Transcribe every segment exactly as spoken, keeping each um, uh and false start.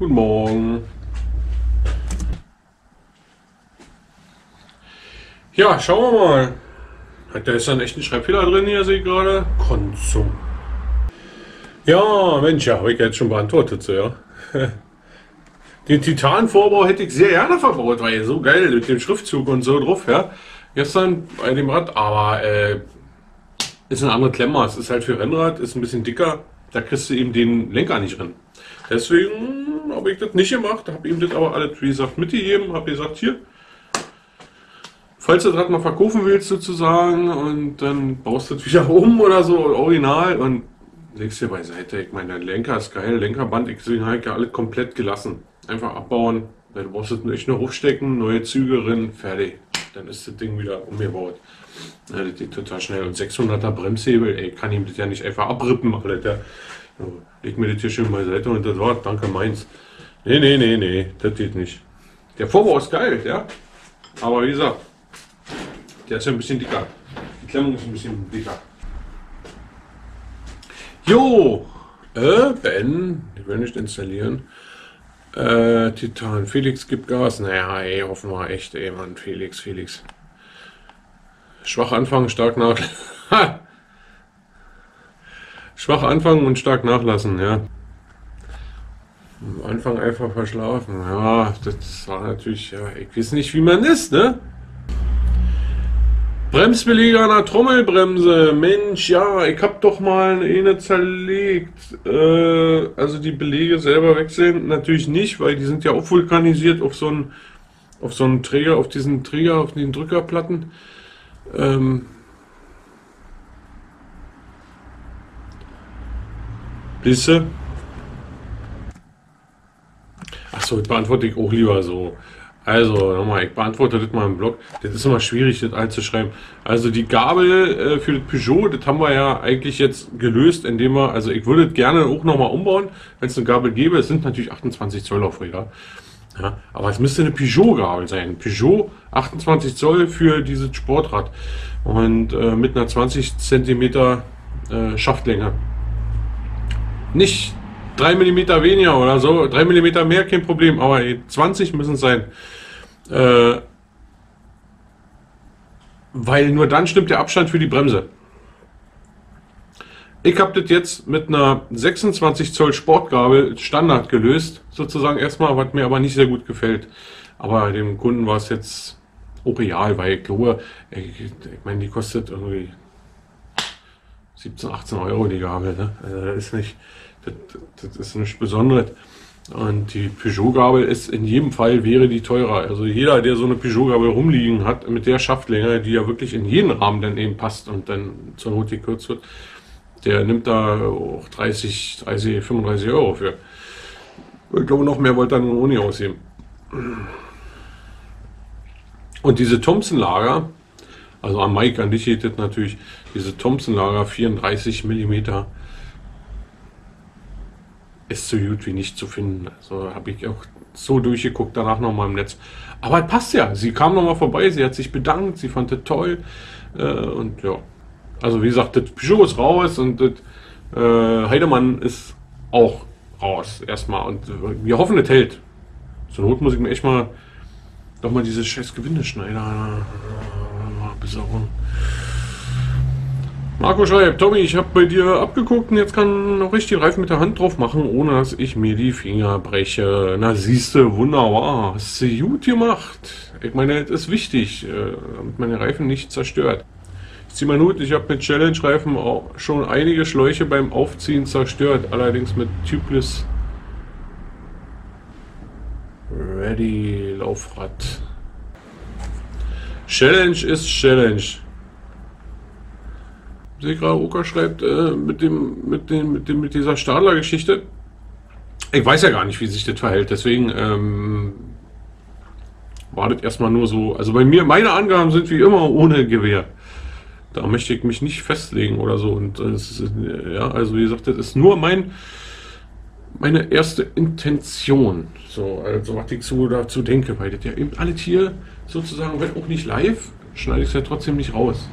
Guten Morgen. Ja, schauen wir mal. Da ist dann echt ein Schreibfehler drin hier, sehe ich gerade. Konsum. Ja, Mensch, ja, habe ich jetzt schon beantwortet, so, ja. Den Titanvorbau hätte ich sehr gerne verbaut, weil so geil mit dem Schriftzug und so drauf, ja. Gestern bei dem Rad, aber äh, ist ein anderes Klemmmaß. Ist halt für Rennrad, ist ein bisschen dicker. Da kriegst du eben den Lenker nicht drin. Deswegen habe ich das nicht gemacht, habe ihm das aber alles, wie gesagt, mitgegeben, habe gesagt, hier, falls du das Rad mal verkaufen willst sozusagen und dann baust du das wieder um oder so, original und legst dir beiseite. Ich meine, dein Lenker ist geil, Lenkerband, ich habe ich ja alles komplett gelassen. Einfach abbauen, dann brauchst du das echt nur aufstecken, neue Züge rein, fertig. Dann ist das Ding wieder umgebaut. Ja, das geht total schnell. Und sechshunderter Bremshebel, ey, kann ihm das ja nicht einfach abrippen, Alter. So, leg mir das hier schön beiseite und das war, danke meins. Nee, nee, nee, nee, das geht nicht. Der Vorbau ist geil, ja. Aber wie gesagt, der ist ja ein bisschen dicker. Die Klemmung ist ein bisschen dicker. Jo, äh, Ben, die will nicht installieren. Äh, Titan, Felix gibt Gas. Naja, ey, hoffen wir echt, ey, Mann, Felix, Felix. Schwach anfangen, stark nach. Schwach anfangen und stark nachlassen, ja. Am Anfang einfach verschlafen, ja, das war natürlich, ja, ich weiß nicht, wie man ist, ne? Bremsbeleger an der Trommelbremse, Mensch, ja, ich hab doch mal eine zerlegt, äh, also die Belege selber wechseln, natürlich nicht, weil die sind ja auch vulkanisiert auf so einen, auf so einen Träger, auf diesen Träger, auf den Drückerplatten, ähm, Liste. Achso, das beantworte ich auch lieber so. Also, nochmal, ich beantworte das mal im Blog. Das ist immer schwierig, das einzuschreiben. Also, die Gabel äh, für das Peugeot, das haben wir ja eigentlich jetzt gelöst, indem wir, also ich würde das gerne auch nochmal umbauen, wenn es eine Gabel gäbe. Es sind natürlich achtundzwanzig Zoll Laufräder. Ja, aber es müsste eine Peugeot-Gabel sein. Peugeot achtundzwanzig Zoll für dieses Sportrad. Und äh, mit einer zwanzig Zentimeter äh, Schaftlänge. Nicht drei Millimeter weniger oder so, drei Millimeter mehr, kein Problem, aber zwanzig müssen es sein. Äh, weil nur dann stimmt der Abstand für die Bremse. Ich habe das jetzt mit einer sechsundzwanzig Zoll Sportgabel Standard gelöst, sozusagen erstmal, was mir aber nicht sehr gut gefällt. Aber dem Kunden war es jetzt auch real, weil ich glaube, ich, ich meine, die kostet irgendwie siebzehn, achtzehn Euro die Gabel, ne? Also das ist nicht, das, das ist nichts Besonderes. Und die Peugeot-Gabel ist in jedem Fall, wäre die teurer. Also jeder, der so eine Peugeot-Gabel rumliegen hat, mit der Schaftlänge, die ja wirklich in jeden Rahmen dann eben passt und dann zur Not gekürzt wird, der nimmt da auch dreißig, dreißig, fünfunddreißig Euro für. Ich glaube, noch mehr wollte er nun ohne ausheben. Und diese Thompson-Lager, also an Mike, an dich geht das natürlich, diese Thompson-Lager vierunddreißig Millimeter ist so gut wie nicht zu finden. Also habe ich auch so durchgeguckt, danach nochmal im Netz. Aber es passt ja, sie kam nochmal vorbei, sie hat sich bedankt, sie fand das toll. Äh, und ja, also wie gesagt, das Peugeot ist raus und das äh, Heidemann ist auch raus erstmal. Und wir hoffen, das hält. Zur Not muss ich mir echt mal doch mal dieses scheiß Gewindeschneider besorgen. Marco schreibt, Tommy, ich habe bei dir abgeguckt und jetzt kann noch richtig Reifen mit der Hand drauf machen, ohne dass ich mir die Finger breche. Na siehste, wunderbar, hast du gut gemacht. Ich meine, das ist wichtig, damit meine Reifen nicht zerstört. Ich ziehe mal Hut, ich habe mit Challenge-Reifen auch schon einige Schläuche beim Aufziehen zerstört, allerdings mit Tubeless Ready Laufrad. Challenge ist Challenge. Segra Ruka schreibt äh, mit dem, mit dem, mit dem, mit dieser Stadler-Geschichte. Ich weiß ja gar nicht, wie sich das verhält. Deswegen ähm, wartet erstmal nur so. Also bei mir, meine Angaben sind wie immer ohne Gewehr. Da möchte ich mich nicht festlegen oder so. Und das ist, ja, also wie gesagt, das ist nur mein, meine erste Intention. So, also was ich so dazu denke, weil das ja eben alles hier sozusagen, wenn auch nicht live, schneide ich es ja trotzdem nicht raus.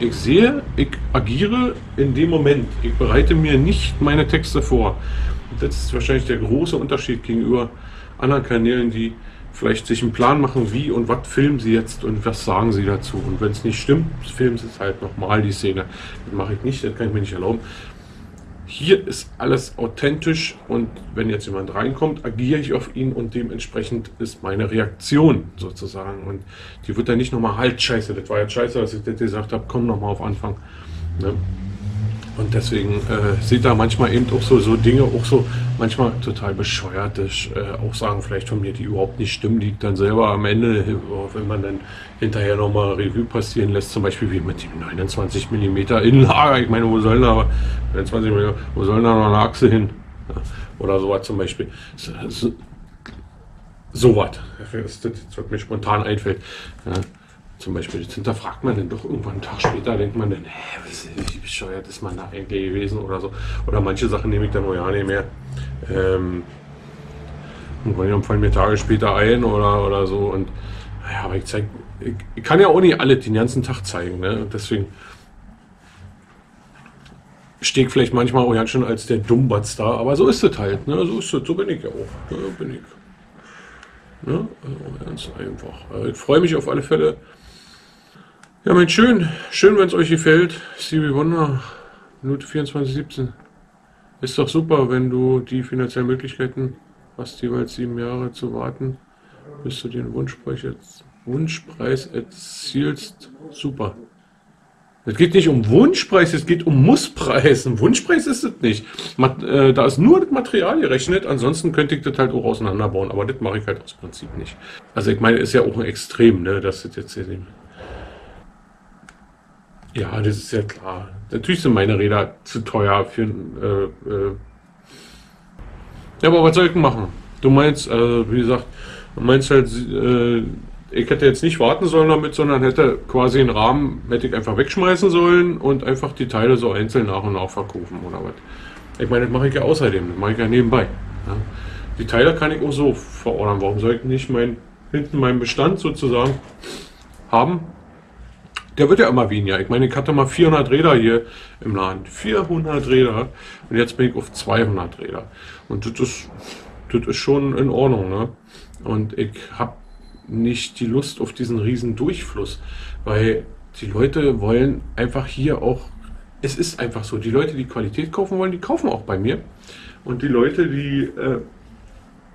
Ich sehe, ich agiere in dem Moment. Ich bereite mir nicht meine Texte vor. Und das ist wahrscheinlich der große Unterschied gegenüber anderen Kanälen, die vielleicht sich einen Plan machen, wie und was filmen sie jetzt und was sagen sie dazu. Und wenn es nicht stimmt, filmen sie es halt nochmal, die Szene. Das mache ich nicht, das kann ich mir nicht erlauben. Hier ist alles authentisch und wenn jetzt jemand reinkommt, agiere ich auf ihn und dementsprechend ist meine Reaktion sozusagen. Und die wird dann nicht nochmal, halt, scheiße, das war jetzt scheiße, dass ich das gesagt habe, komm nochmal auf Anfang. Ne? Und deswegen äh, sieht da manchmal eben auch so, so Dinge, auch so manchmal total bescheuerte äh, Aussagen vielleicht von mir, die überhaupt nicht stimmen, die dann selber am Ende, wenn man dann hinterher nochmal Revue passieren lässt, zum Beispiel wie mit dem neunundzwanzig Millimeter Innenlager. Ich meine, wo sollen da, neunundzwanzig Millimeter, wo sollen da noch eine Achse hin? Ja, oder sowas zum Beispiel. So, so, so was. Das, das, was mir spontan einfällt. Ja. Zum Beispiel, jetzt hinterfragt man dann doch irgendwann einen Tag später, denkt man dann, hä, wie bescheuert ist man da eigentlich gewesen oder so. Oder manche Sachen nehme ich dann auch ja nicht mehr. Ähm, irgendwann fallen mir Tage später ein oder, oder so. Und naja, aber ich zeige, ich, ich kann ja auch nicht alle den ganzen Tag zeigen. Ne? Und deswegen stehe ich vielleicht manchmal auch ganz schön als der Dummbatz da. Aber so ist es halt. Ne? So ist es, so bin ich ja auch. So bin ich. Ne? Also ganz einfach. Ich freue mich auf alle Fälle. Ja, mein Schön, schön, wenn es euch gefällt. Stevie Wonder, Minute vierundzwanzig siebzehn. Ist doch super, wenn du die finanziellen Möglichkeiten hast, jeweils sieben Jahre zu warten, bis du den Wunschpreis, Wunschpreis erzielst. Super. Es geht nicht um Wunschpreis, es geht um Musspreis. Ein Wunschpreis ist es nicht. Da ist nur das Material gerechnet, ansonsten könnte ich das halt auch auseinanderbauen, aber das mache ich halt aus Prinzip nicht. Also ich meine, ist ja auch ein Extrem, ne, dass das jetzt hier nehmen. Ja, das ist ja klar. Natürlich sind meine Räder zu teuer für... Äh, äh ja, aber was soll ich denn machen? Du meinst, also wie gesagt, du meinst halt, äh, ich hätte jetzt nicht warten sollen damit, sondern hätte quasi einen Rahmen, hätte ich einfach wegschmeißen sollen und einfach die Teile so einzeln nach und nach verkaufen oder was. Ich meine, das mache ich ja außerdem, das mache ich ja nebenbei. Ja? Die Teile kann ich auch so verordern. Warum soll ich nicht mein, hinten meinen Bestand sozusagen haben? Der wird ja immer weniger. Ich meine, ich hatte mal vierhundert Räder hier im Laden. vierhundert Räder. Und jetzt bin ich auf zweihundert Räder. Und das ist, das ist schon in Ordnung. Ne? Und ich habe nicht die Lust auf diesen riesen Durchfluss. Weil die Leute wollen einfach hier auch... Es ist einfach so. Die Leute, die Qualität kaufen wollen, die kaufen auch bei mir. Und die Leute, die... Äh,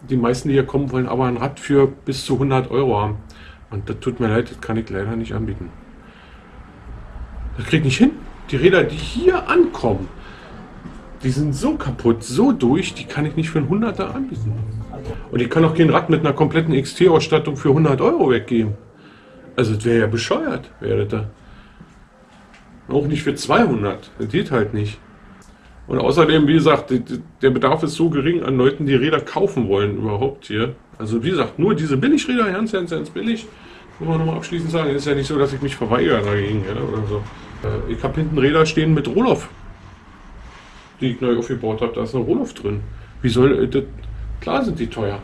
die meisten, die hier kommen, wollen aber ein Rad für bis zu hundert Euro haben. Und das tut mir leid, das kann ich leider nicht anbieten. Das krieg ich nicht hin. Die Räder, die hier ankommen, die sind so kaputt, so durch, die kann ich nicht für einen Hunderter anbieten. Und ich kann auch kein Rad mit einer kompletten X T-Ausstattung für hundert Euro weggeben. Also das wäre ja bescheuert, wäre das da. Auch nicht für zweihundert, das geht halt nicht. Und außerdem, wie gesagt, der Bedarf ist so gering an Leuten, die Räder kaufen wollen überhaupt hier. Also wie gesagt, nur diese Billigräder, ganz, ganz, ganz billig. Muss man nochmal abschließend sagen, ist ja nicht so, dass ich mich verweigere dagegen, ja, oder so. Ich habe hinten Räder stehen mit Rohloff, die ich neu aufgebaut habe. Da ist ein Rohloff drin. Wie soll das? Klar sind die teuer.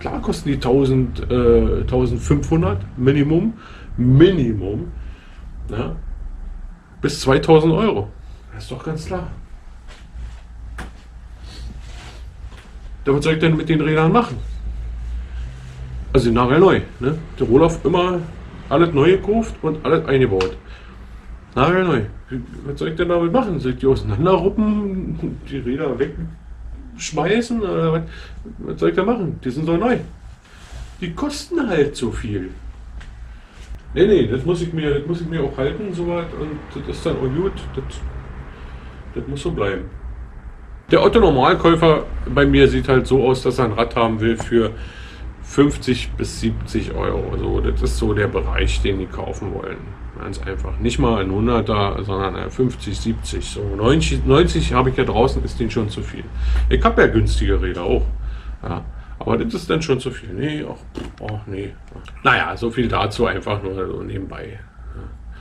Klar kosten die tausend, äh, eintausendfünfhundert Minimum, Minimum, na, bis zweitausend Euro. Das ist doch ganz klar. Was soll ich denn mit den Rädern machen? Also nachher neu, ne? Der Rohloff immer alles neu gekauft und alles eingebaut. Nachher neu. Was soll ich denn damit machen? Soll ich die auseinanderruppen, die Räder wegschmeißen oder was? Was soll ich da machen? Die sind so neu. Die kosten halt so viel. Nee, nee, das muss ich mir, das muss ich mir auch halten, soweit, und das ist dann auch gut. Das, das muss so bleiben. Der Otto Normalkäufer bei mir sieht halt so aus, dass er ein Rad haben will für fünfzig bis siebzig Euro. So, das ist so der Bereich, den die kaufen wollen. Ganz einfach. Nicht mal ein hunderter, sondern fünfzig, siebzig. So neunzig, neunzig habe ich ja draußen, ist denen schon zu viel. Ich habe ja günstige Räder auch. Ja. Aber das ist dann schon zu viel. Nee, ach, ach nee. Naja, so viel dazu einfach nur so nebenbei. Ja.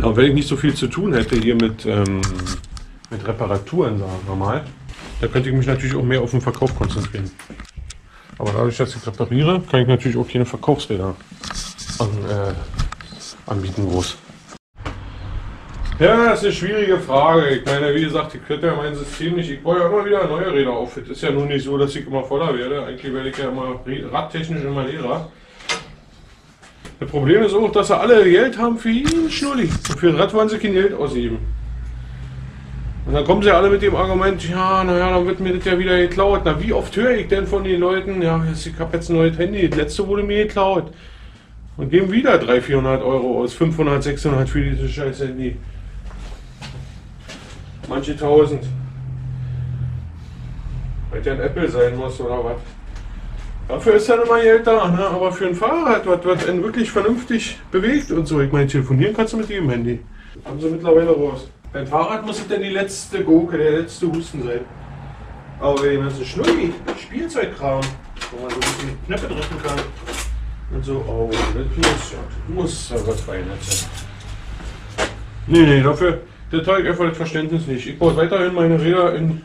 Na, wenn ich nicht so viel zu tun hätte hier mit, ähm, mit Reparaturen, sagen wir mal, da könnte ich mich natürlich auch mehr auf den Verkauf konzentrieren. Aber dadurch, dass ich repariere, kann ich natürlich auch keine Verkaufsräder an, äh, anbieten groß. Ja, das ist eine schwierige Frage. Ich meine, wie gesagt, ich könnte ja mein System nicht. Ich baue ja immer wieder neue Räder auf. Es ist ja nun nicht so, dass ich immer voller werde. Eigentlich werde ich ja immer radtechnisch immer leerer. Das Problem ist auch, dass sie alle Geld haben für jeden Schnulli. Für ein Rad wollen sie kein Geld ausgeben. Und dann kommen sie alle mit dem Argument, ja, naja, dann wird mir das ja wieder geklaut. Na, wie oft höre ich denn von den Leuten, ja, ich habe jetzt ein neues Handy, das letzte wurde mir geklaut. Und geben wieder dreihundert, vierhundert Euro aus, fünfhundert, sechshundert für dieses scheiß Handy. Manche tausend. Weil der ein Apple sein muss oder was. Dafür ist dann immer Geld da, ne? Aber für ein Fahrrad, was, was einen wirklich vernünftig bewegt und so. Ich meine, telefonieren kannst du mit jedem Handy. Haben sie mittlerweile raus. Beim Fahrrad muss es denn die letzte Gurke, der letzte Husten sein. Aber wenn das so Schnulli, Spielzeugkram, wo man so ein bisschen Knöpfe drücken kann. Und so, oh, das muss ja was verändert sein. Nee, nee, dafür. Das habe ich einfach das Verständnis nicht. Ich baue weiterhin meine Räder in,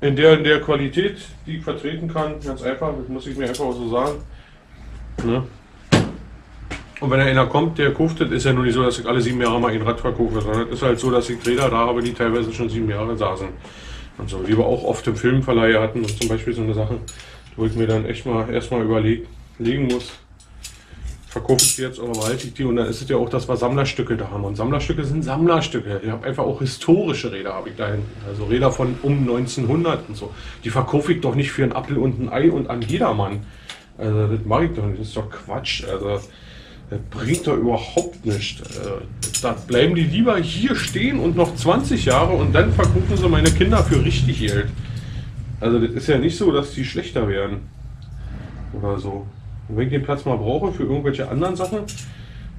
in, der, in der Qualität, die ich vertreten kann. Ganz einfach, das muss ich mir einfach auch so sagen. Ne? Und wenn da einer kommt, der kauft, das ist ja nur nicht so, dass ich alle sieben Jahre mal ein Rad verkaufe, sondern es ist halt so, dass ich Räder da habe, die teilweise schon sieben Jahre saßen. Und so, wie wir auch oft im Filmverleih hatten, und zum Beispiel so eine Sache, wo ich mir dann echt mal erstmal überlegen muss. Verkaufe ich die jetzt oder behalte ich die? Und dann ist es ja auch, dass wir Sammlerstücke da haben. Und Sammlerstücke sind Sammlerstücke. Ich habe einfach auch historische Räder, habe ich da hinten. Also Räder von um neunzehnhundert und so. Die verkaufe ich doch nicht für einen Apfel und ein Ei und an jedermann. Also das mache ich doch nicht. Das ist doch Quatsch. Also das bringt doch überhaupt nichts. Da bleiben die lieber hier stehen und noch zwanzig Jahre und dann verkaufen sie meine Kinder für richtig Geld. Also das ist ja nicht so, dass die schlechter werden. Oder so. Und wenn ich den Platz mal brauche für irgendwelche anderen Sachen,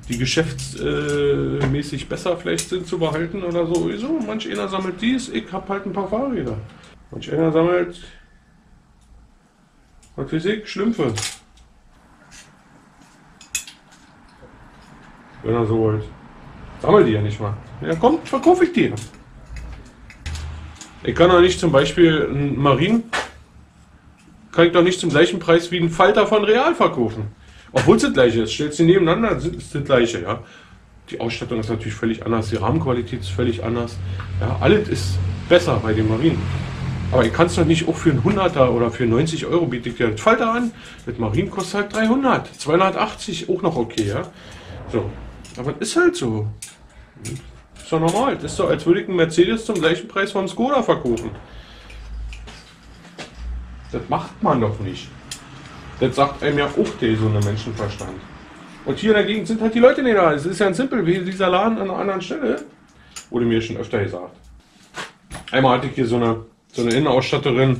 die geschäftsmäßig besser vielleicht sind zu behalten oder so, so, manch einer sammelt dies, ich habe halt ein paar Fahrräder. Manch einer sammelt, was weiß ich, Schlümpfe. Wenn er so wollt. Sammelt die ja nicht mal. Ja komm, verkaufe ich die. Ich kann doch nicht zum Beispiel einen Marien... kann ich doch nicht zum gleichen Preis wie einen Falter von Real verkaufen. Obwohl es das gleiche ist. Stellst du nebeneinander, ist es das gleiche, ja. Die Ausstattung ist natürlich völlig anders, die Rahmenqualität ist völlig anders. Ja, alles ist besser bei den Marien. Aber ich kann es doch nicht auch für einen hunderter oder für neunzig Euro biete ich dir einen Falter an. Mit Marien kostet halt dreihundert, zweihundertachtzig, auch noch okay, ja. So. Aber es ist halt so. Ist doch normal. Das ist so, als würde ich einen Mercedes zum gleichen Preis von Skoda verkaufen. Das macht man doch nicht. Das sagt einem ja auch der gesunde Menschenverstand. Und hier dagegen sind halt die Leute nicht da. Es ist ja ein simpel, wie dieser Laden an einer anderen Stelle. Wurde mir schon öfter gesagt. Einmal hatte ich hier so eine, so eine Innenausstatterin,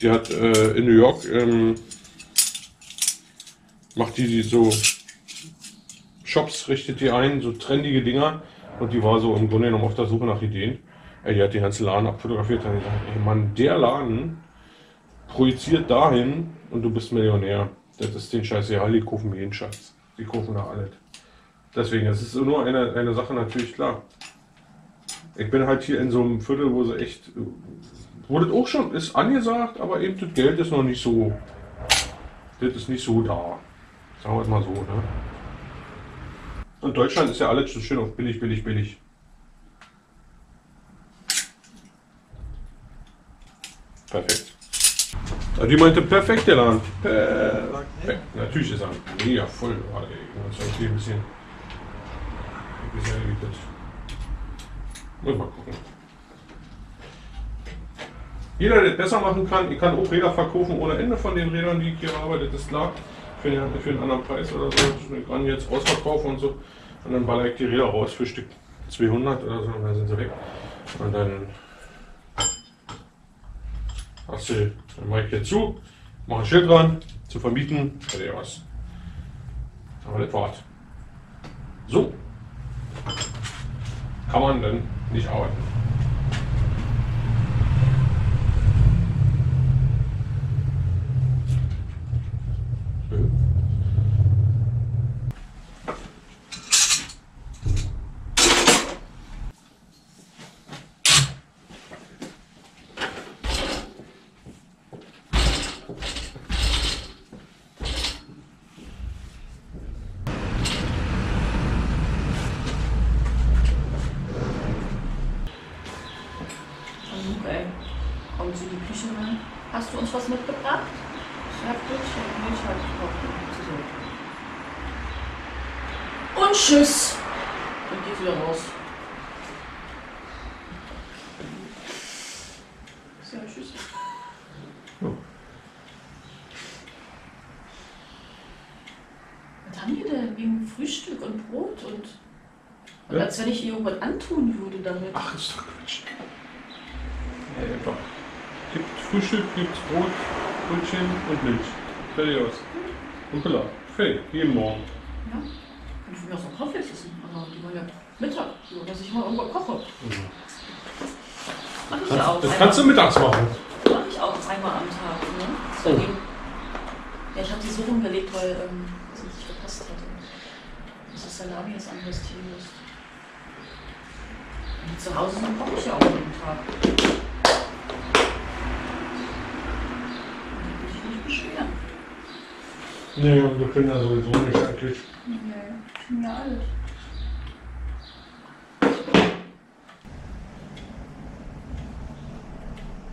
die hat äh, in New York, ähm, macht die, die so Shops, richtet die ein, so trendige Dinger. Und die war so im Grunde genommen auf der Suche nach Ideen. Ey, die hat den ganzen Laden abfotografiert. Dann hat gesagt, ey Mann, der Laden projiziert dahin und du bist Millionär. Das ist den Scheiß egal, die kaufen jeden Schatz. Die kaufen da alles. Deswegen, das ist nur eine, eine Sache natürlich klar. Ich bin halt hier in so einem Viertel, wo sie echt, wo das auch schon ist angesagt, aber eben das Geld ist noch nicht so, das ist nicht so da. Sagen wir es mal so, ne? Und Deutschland ist ja alles so schön auf billig, billig, billig. Perfekt. Die meinte perfekt, der Laden. Perfekt. Natürlich ist er mega voll. Warte, ich muss hier ein bisschen. Ein bisschen erledigt. Muss mal gucken. Jeder, der das besser machen kann, ich kann auch Räder verkaufen ohne Ende von den Rädern, die ich hier arbeite, das ist klar. Für den, für einen anderen Preis oder so. Ich kann jetzt ausverkaufen und so. Und dann baller ich die Räder raus für Stück zweihundert oder so. Und dann sind sie weg. Und dann. Achso, dann mache ich hier zu, Mach ein Schild dran, zu vermieten, fertig aus. Aber das war's. So kann man dann nicht arbeiten. Hast du uns was mitgebracht? Ich hab Brötchen und Milch halt gekocht. Und tschüss! Und geht wieder raus. Ist ja ein Tschüss. Oh. Was haben die denn wegen Frühstück und Brot und. und ja? Als wenn ich ihr irgendwas antun würde damit. Ach, ist doch Quatsch. Ja, einfach. Gibt Frühstück, gibt Brot, Brötchen und Milch. Fertig aus. Und Pillar. Fertig, jeden Morgen. Ja, kann ich mir auch so einen Kaffee essen. Aber die wollen ja Mittag, so, dass ich mal irgendwas koche. Mhm. Mach ich ja auch. Das kannst du mittags machen. Mach ich auch einmal am Tag. Ne? So. Ja, ich habe die so rumgelegt, weil ähm, es nicht gepasst hatte. Dass das Salami jetzt anders Team ist. Und zu Hause koche ich ja auch jeden Tag. Nee, unsere Kinder sowieso nicht eigentlich. Nee, ich bin ja alt.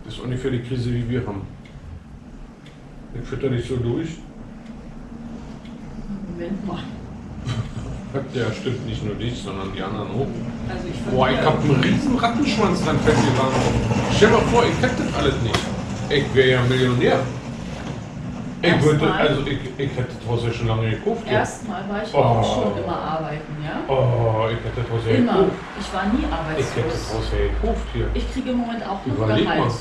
Das ist ungefähr die Krise, die wir haben. Den füttert nicht so durch. Moment mal. Ja, stimmt, nicht nur dich, sondern die anderen auch. Also ich Boah, ich hab einen riesen Rattenschwanz dran festgefahren. Stell dir mal vor, ich hätte das alles nicht. Ich wäre ja Millionär. Ich würde, also ich, ich hätte das ja schon lange gekauft. Ja. Erstmal war ich oh. auch schon immer arbeiten, ja? Oh, ich hätte das ja immer. gekauft. Ich war nie arbeitslos. Ich hätte das ja gekauft hier. Ich kriege im Moment auch noch Gehalt.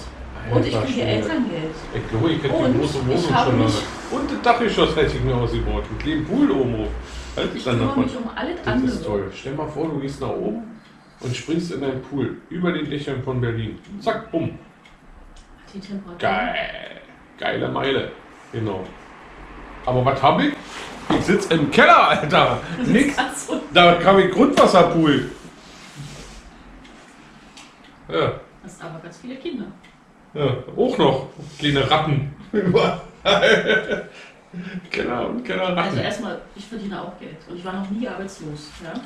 Und ich kriege Elterngeld. Ich glaube, ich hätte und die große Wohnung schon lange. Und das Dachgeschoss hätte ich mir ausgebaut. Mit dem Pool oben hoch. Halt ich kümmere mich um alles andere. Das ist toll. Stell mal vor, du gehst nach oben und springst in deinen Pool. Über den Dächern von Berlin. Zack, bumm. Die Temperatur. Geil. Geile Meile. Genau. Aber was hab ich? Ich sitze im Keller, Alter! Nix! Da kam ich Grundwasserpool! Ja. Hast aber ganz viele Kinder. Ja, auch noch. Kleine Ratten. Keller und Kellerratten. Also erstmal, ich verdiene auch Geld. Und ich war noch nie arbeitslos. Ja?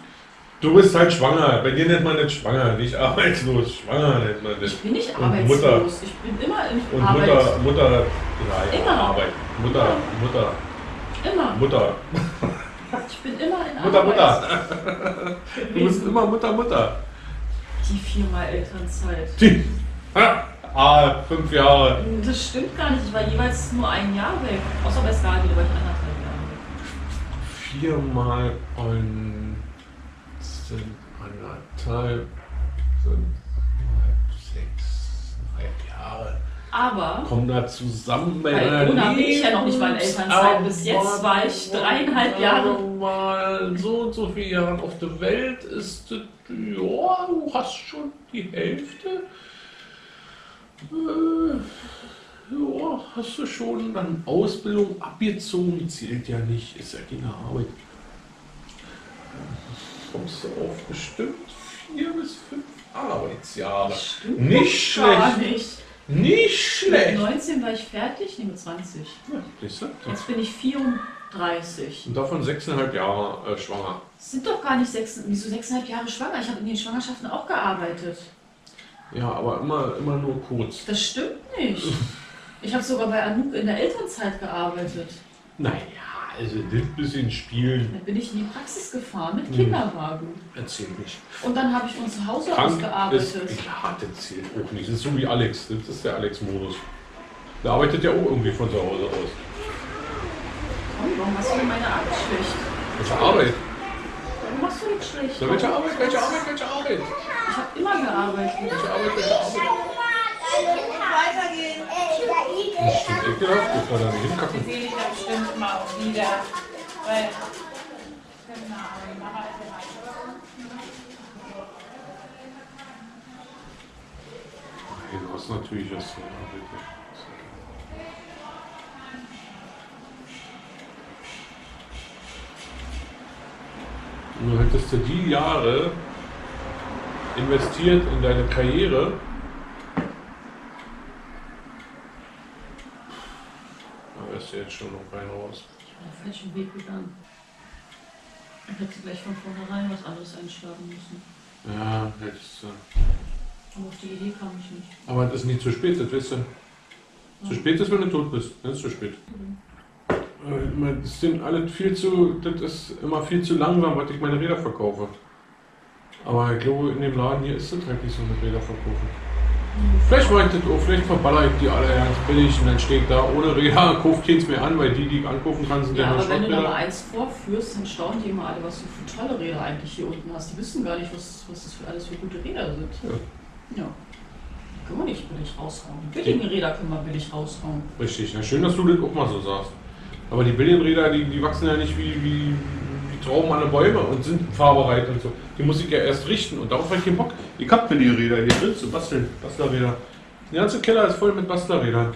Du bist halt schwanger. Bei dir nennt man das schwanger, nicht arbeitslos. Schwanger nennt man das. Ich bin nicht arbeitslos. Mutter. Ich bin immer in Arbeit. Und Mutter, Mutter, ja, ja, immer. Arbeit. Mutter, Mutter. Immer. Mutter. Ich bin immer in Arbeit. Mutter, Mutter. Du bist immer Mutter, Mutter. Die viermal Elternzeit. Die. Ah, fünf Jahre. Das stimmt gar nicht. Ich war jeweils nur ein Jahr weg. Außer bei Skadi, da war ich anderthalb Jahre weg. Viermal ein. Sind anderthalb, fünfeinhalb, sechseinhalb Jahre. Aber. Kommen da zusammen bei einer Corona bin ich ja noch nicht mal in Elternzeit. Bis jetzt war ich dreieinhalb Jahre. Mal so und so viele Jahre auf der Welt ist. Ja, du hast schon die Hälfte. Äh, ja, hast du schon dann Ausbildung abgezogen? Zählt ja nicht, ist ja keine Arbeit. Kommst du auf bestimmt vier bis fünf Arbeitsjahre. Stimmt, nicht schlecht. Gar nicht. Nicht schlecht. Mit neunzehn war ich fertig, nee, mit zwanzig. Ja, jetzt bin ich vierunddreißig. Und davon sechseinhalb Jahre äh, schwanger. Das sind doch gar nicht sechs, wieso sechseinhalb Jahre schwanger? Ich habe in den Schwangerschaften auch gearbeitet. Ja, aber immer, immer nur kurz. Das stimmt nicht. Ich habe sogar bei Anouk in der Elternzeit gearbeitet. Naja. Also das bisschen spielen. Dann bin ich in die Praxis gefahren mit Kinderwagen. Erzähl nicht. Und dann habe ich von zu Hause aus gearbeitet. Ja, das zählt auch nicht. Das ist so wie Alex. Das ist der Alex-Modus. Der arbeitet ja auch irgendwie von zu Hause aus. Komm, warum machst du denn meine Arbeit schlecht? Welche Arbeit? Warum machst du nichts schlecht? Welche Arbeit? Welche Arbeit? Welche Arbeit? Ich habe immer gearbeitet. Welche Arbeit? Welche Arbeit? Weitergehen. Das stimmt ekelhaft, das war da nicht hinkacken. Die sehe ich dann bestimmt immer auch wieder. Weil, genau, die Mama ist ja reich. Hey, du hast natürlich das so, wirklich. Du hättest du die Jahre investiert in deine Karriere, da wärst du jetzt schon noch rein raus. Da fällt schon Weg gut an. Ich hätte gleich von vornherein was anderes einschlagen müssen. Ja, hättest du. Aber auf die Idee kam ich nicht. Aber das ist nicht zu spät, das weißt du. Ja. Zu spät ist, wenn du tot bist, dann ist es zu spät. Mhm. Das sind alle viel zu, das ist immer viel zu langsam, weil ich meine Räder verkaufe. Aber ich glaube, in dem Laden hier ist das halt nicht so mit Räder verkaufen. Mhm. Vielleicht mache ich das auch, vielleicht verballere ich die alle ganz billig und dann steht da ohne Räder, kauft keins mehr an, weil die, die ich ankaufen kann, sind ja nur Schrotträder. Ja, aber wenn du da mal eins vorführst, dann staunen die immer alle, was du für tolle Räder eigentlich hier unten hast. Die wissen gar nicht, was, was das für alles für gute Räder sind. Ja. Ja. Können wir nicht billig raushauen. Billige Räder können wir billig raushauen. Richtig, na schön, dass du das auch mal so sagst. Aber die billigen Räder, die, die wachsen ja nicht wie, wie, wie Trauben an den Bäumen und sind fahrbereit und so. Die muss ich ja erst richten und darauf habe ich keinen Bock. Ich hab mir die Räder hier drin zu basteln, Bastlerräder. Der ganze Keller ist voll mit Bastlerrädern.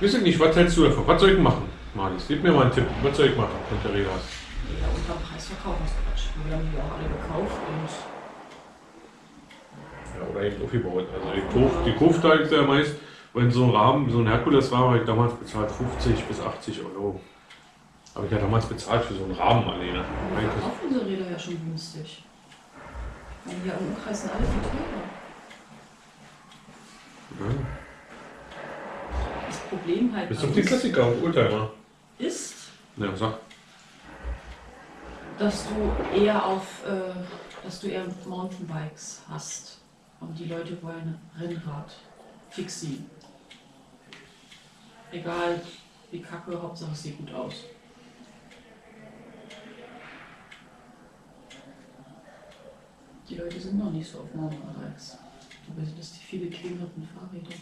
Weiß ich nicht, was hältst du davon? Was soll ich machen, Marlies? Gib mir mal einen Tipp, was soll ich machen mit der Räder? Ja, unter Preis verkaufen ist Quatsch. Wir haben die auch alle gekauft und... Ja, oder eben aufgebaut. Also die kauft halt sehr meist. Wenn so ein Rahmen, so ein Herkules-Rahmen, habe ich damals bezahlt fünfzig bis achtzig Euro. Habe ich ja damals bezahlt für so einen Rahmen alleine. Ja, ja, auch unsere Räder ja schon günstig. Weil die ja im Umkreis sind alle viel teurer. Ja. Das Problem halt. Bist du auf die Klassiker und Oldtimer? Ist. Ja, sag. Dass du eher auf. Äh, dass du eher Mountainbikes hast. Und die Leute wollen Rennrad. Fixie. Egal wie kacke, Hauptsache es sieht gut aus. Die Leute sind noch nicht so auf Mountainbikes. Dabei sind das die viele kleineren Fahrräder.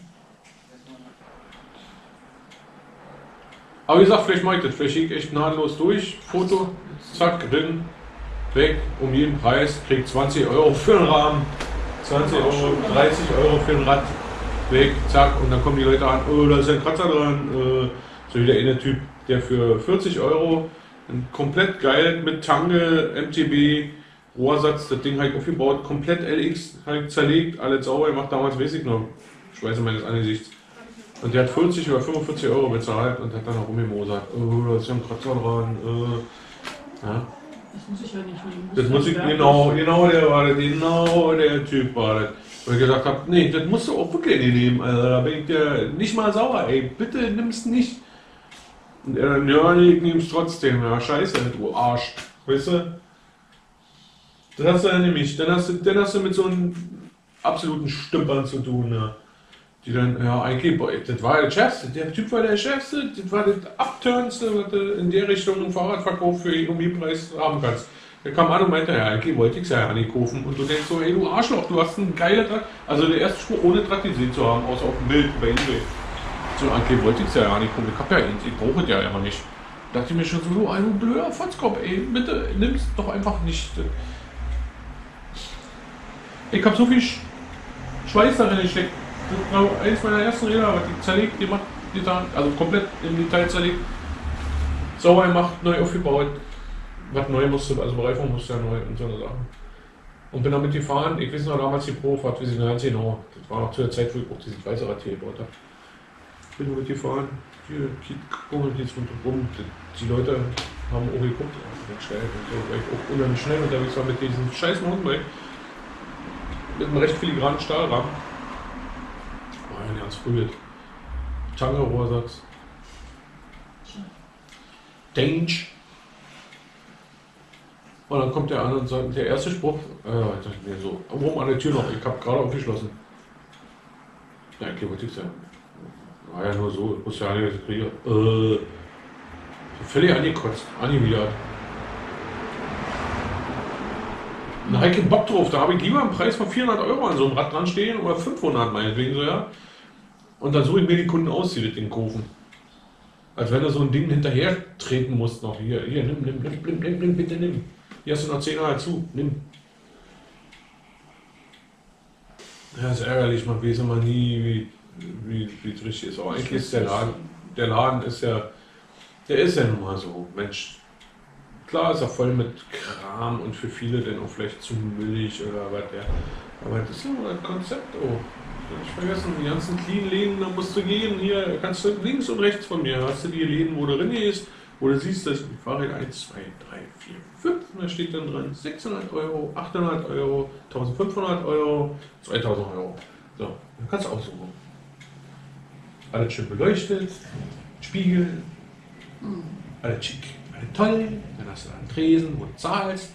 Aber wie gesagt, vielleicht mache ich das. Vielleicht gehe ich echt nahtlos durch. Foto, zack, drin, weg, um jeden Preis. Krieg zwanzig Euro für den Rahmen, zwanzig Euro, dreißig Euro für den Rad. Weg, zack, und dann kommen die Leute an, oh, da ist ein Kratzer dran, äh, so wie der eine Typ, der für vierzig Euro, komplett geil, mit Tange, M T B, Rohrsatz, das Ding halt aufgebaut, komplett L X, halt zerlegt, alles sauber gemacht, damals weiß ich noch, Schweiße meines Angesichts. Und der hat vierzig oder fünfundvierzig Euro bezahlt und hat dann auch rumgemosert, oh, da ist ja ein Kratzer dran, äh, ja. Das muss ich ja nicht nehmen. Das muss ich, genau, genau, der war das, genau, der Typ war das. Weil ich gesagt habe, nee, das musst du auch wirklich nehmen, also da bin ich dir nicht mal sauer, ey, bitte nimm's nicht. Und er dann, ja, nee, ich nehm's trotzdem, ja, scheiße, du Arsch, weißt du? Das hast du ja nämlich, dann hast du, dann hast du mit so einem absoluten Stümpern zu tun, ne? Die dann, ja, eigentlich, boah, das war der Chefste, der Typ war der Chefste, das war das Abturnste, was du in der Richtung einen Fahrradverkauf für irgendeinen Preis haben kannst. Der kam an und meinte, ja, eigentlich wollte ich es ja nicht kaufen. Und du denkst so, ey, du Arschloch, du hast einen geilen Draht. Also der erste Spruch ohne Draht gesehen zu haben, außer auf dem Bild bei eBay. So, eigentlich wollte ich es ja nicht kaufen, ich hab ja eins, ich brauche es ja immer nicht. Da dachte ich mir schon so, du, ein blöder Fotzkopf, ey, bitte nimm's doch einfach nicht. Ich hab so viel Schweiß darin gesteckt. Das war eins meiner ersten Räder, aber die zerlegt, die macht die da, also komplett im Detail zerlegt, sauber gemacht, neu aufgebaut, was neu musste, also Bereifung musste ja neu und so eine Sachen. Und bin damit gefahren, ich weiß noch damals die Profahrt, wie sie ganz genau, das war noch zu der Zeit, wo ich auch diesen weißen Rad hier gebaut habe. Bin damit gefahren, hier, geht es rundherum, die Leute haben auch geguckt, schnell und so, weil ich auch unheimlich schnell unterwegs war mit diesem scheiß Mountainbike, mit einem recht filigranen Stahlrahmen. Ein ganz frühes Tange-Rohrsatz. Danger. Und dann kommt der an und sagt, der erste Spruch, äh, ich dachte mir so, warum an der Tür noch? Ich hab gerade aufgeschlossen. Ja, okay, was gibt's ja? War ja nur so, ich wusste ja nicht, was ich kriege. Äh, völlig angekotzt, animiert. Da habe ich keinen Bock drauf, da habe ich lieber einen Preis von vierhundert Euro an so einem Rad dran stehen oder fünfhundert meinetwegen so, ja. Und dann suche ich mir die Kunden aus, die das Ding kaufen. Als wenn du so ein Ding hinterher treten musst noch. Hier, hier, nimm, nimm, nimm, nimm, nimm, nimm, bitte nimm. Hier hast du noch zehn Jahre zu, nimm. Ja, ist ärgerlich, man weiß immer nie, wie es richtig ist. Aber eigentlich ist der Laden, der Laden ist ja, der ist ja nun mal so, Mensch. Klar ist er voll mit Kram und für viele dann auch vielleicht zu müllig oder was, ja. Aber das ist ja nur ein Konzept auch. Ich vergessen, die ganzen clean Läden, da musst du gehen, hier kannst du links und rechts von mir, hast du die Läden, wo du reingehst, wo du siehst, dass ein Fahrrad eins, zwei, drei, vier, fünf, und da steht dann drin sechshundert Euro, achthundert Euro, eintausendfünfhundert Euro, zweitausend Euro. So, dann kannst du auch so rum. Alles schön beleuchtet, Spiegel, alles schick, alles toll, dann hast du einen Tresen, wo du zahlst.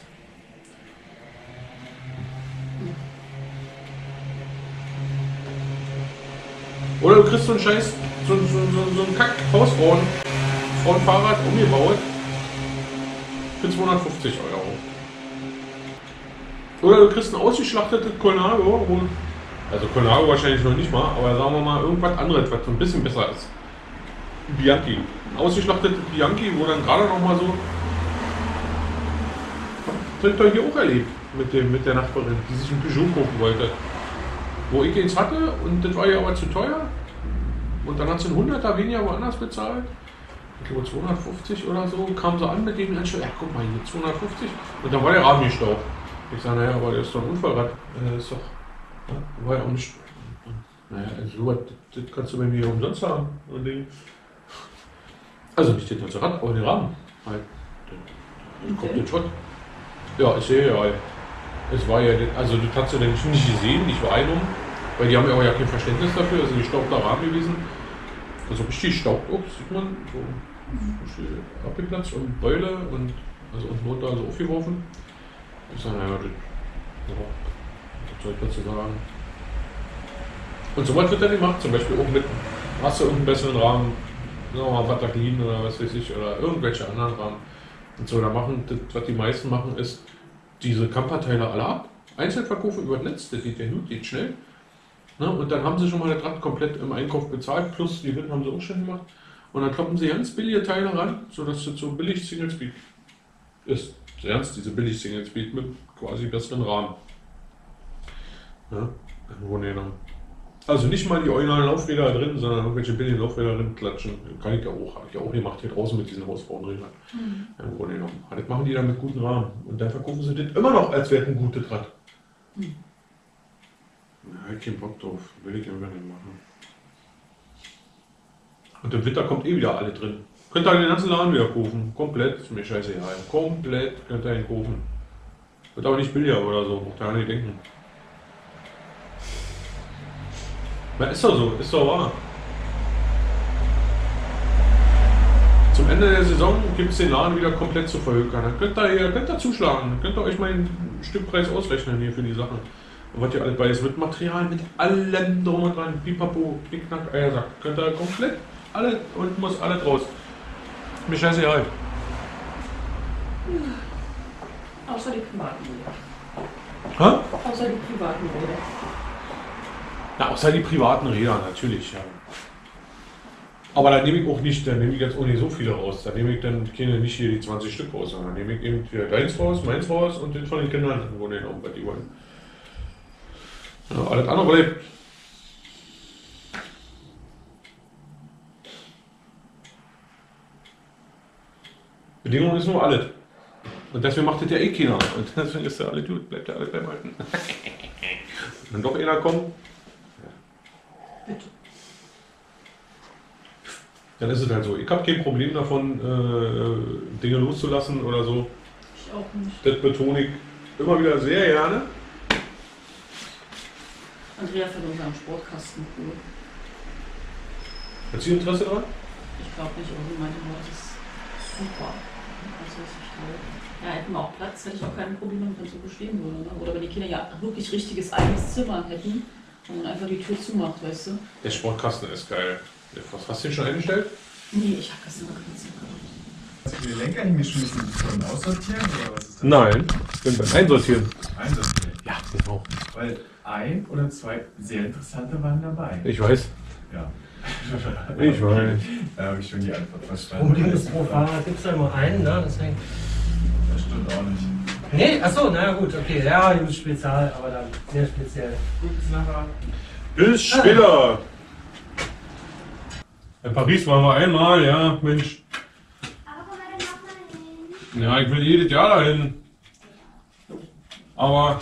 Oder du kriegst so einen Scheiß, so, so, so, so einen Kack-Hausfrauen, Frauenfahrrad umgebaut für zweihundertfünfzig Euro. Oder du kriegst ein ausgeschlachtetes Colnago, also Colnago wahrscheinlich noch nicht mal, aber sagen wir mal irgendwas anderes, was so ein bisschen besser ist. Bianchi. Ein ausgeschlachtetes Bianchi, wo dann gerade nochmal so. Das habt ihr hier auch erlebt mit, dem, mit der Nachbarin, die sich einen Peugeot kaufen wollte. Wo ich eins hatte und das war ja aber zu teuer und dann hat sie einen hunderter weniger woanders bezahlt, ich glaube zweihundertfünfzig oder so, kam so an mit dem Anschluss, ja guck mal hier, zweihundertfünfzig und dann war der Rahmen gestaucht. Ich sage, naja, aber das ist doch ein Unfallrad, das ist doch, ja, war ja auch nicht, naja, also was, das kannst du bei mir umsonst haben. Und den, also nicht den ganzen Rad, aber den Rahmen, halt, dann kommt okay. Das schon. Ja, ich sehe ja, es war ja, also das hast du denn nicht gesehen, ich war ein um, weil die haben ja auch ja kein Verständnis dafür, das ist ein gestaubter Rahmen gewesen. Also richtig staubt, oh, sieht man, so abgeplatzt und Beule und also und Motor also aufgeworfen. Ich sage, naja, das soll ich dazu sagen. Und so was wird dann gemacht, zum Beispiel oben mit, hast du irgendeinen besseren Rahmen, nochmal Batterien oder was weiß ich, oder irgendwelche anderen Rahmen. Und so, da machen, das, was die meisten machen ist, diese Camperteile alle ab, Einzelverkäufe über das Netz, das geht ja gut, geht schnell. Na, und dann haben sie schon mal das Rad komplett im Einkauf bezahlt, plus die Gewinn haben sie auch schon gemacht. Und dann kloppen sie ganz billige Teile ran, sodass das so billig Single Speed ist. Ernst, diese billig Single Speed mit quasi besseren Rahmen. Na, also nicht mal die originalen Laufräder drin, sondern irgendwelche billigen Laufräder drin klatschen. Kann ich ja auch, habe ich ja auch gemacht hier draußen mit diesen Hausfrauenrädern. Mhm. Im Grunde genommen. Das machen die dann mit guten Rahmen. Und dann verkaufen sie das immer noch, als wäre ein gutes Rad. Mhm. Na, ich keinen Bock drauf. Will ich einfach nicht machen. Und im Winter kommt eh wieder alle drin. Könnt ihr den ganzen Laden wieder kaufen. Komplett. Ist mir scheißegal. Komplett könnt ihr ihn kaufen. Wird aber nicht billiger oder so. Braucht ihr gar nicht denken. Ja, ist doch so, ist doch wahr. Zum Ende der Saison gibt es den Laden wieder komplett zu verhökern. Dann könnt ihr, könnt ihr zuschlagen, dann könnt ihr euch meinen Stückpreis ausrechnen hier für die Sachen. Und was ihr alles beides mit Material, mit allem drum und dran, pipapo, knickknack, Eiersack. Könnt ihr komplett alle und muss alles raus. Mir scheißegal. Hm. Außer die privaten Räder. Hä? Außer die privaten Räder. Na, außer die privaten Räder, natürlich, ja. Aber da nehme ich auch nicht, da nehme ich jetzt auch nicht so viele raus. Da nehme ich dann keine, nicht hier die zwanzig Stück raus, sondern da nehme ich eben wieder deins raus, meins raus und den von den Kindern, wo die auch bei die wollen. Ja, alles andere bleibt. Bedingung ist nur alles. Und deswegen macht das ja eh keiner. Und deswegen ist ja alles gut, bleibt ja alles beim Alten. Wenn doch einer kommt, bitte. Dann ist es halt so. Ich habe kein Problem davon, äh, Dinge loszulassen oder so. Ich auch nicht. Das betone ich immer wieder sehr gerne. Andrea fährt unseren Sportkasten cool. Hat sie Interesse daran? Ich glaube nicht, aber meine Haut ist super. Also ist toll. Ja, hätten wir auch Platz, hätte ich auch keine Probleme, wenn es so bestehen würde. Ne? Oder wenn die Kinder ja wirklich richtiges eigenes Zimmer hätten. Und einfach die Tür zumacht, weißt du? Der Sportkasten ist geil. Was hast du den schon eingestellt? Nee, ich hab das immer gezogen. Hast du die Lenker hingeschmissen? Beim Aussortieren oder was ist das? Nein, ich bin beim Einsortieren. Einsortieren? Ja, genau. Weil ein oder zwei sehr interessante waren dabei. Ich weiß. Ja. Ich weiß. Da habe ich schon die Antwort verstanden. Problem ist, pro Fahrer gibt es ja nur einen, ne? Deswegen. Das stimmt auch nicht. Nee, achso, naja gut, okay. Ja, gut, Spezial, aber dann sehr speziell. Gut, bis nachher. Bis später! In Paris waren wir einmal, ja, Mensch. Aber meine Mama hin. Ja, ich will jedes Jahr dahin. Aber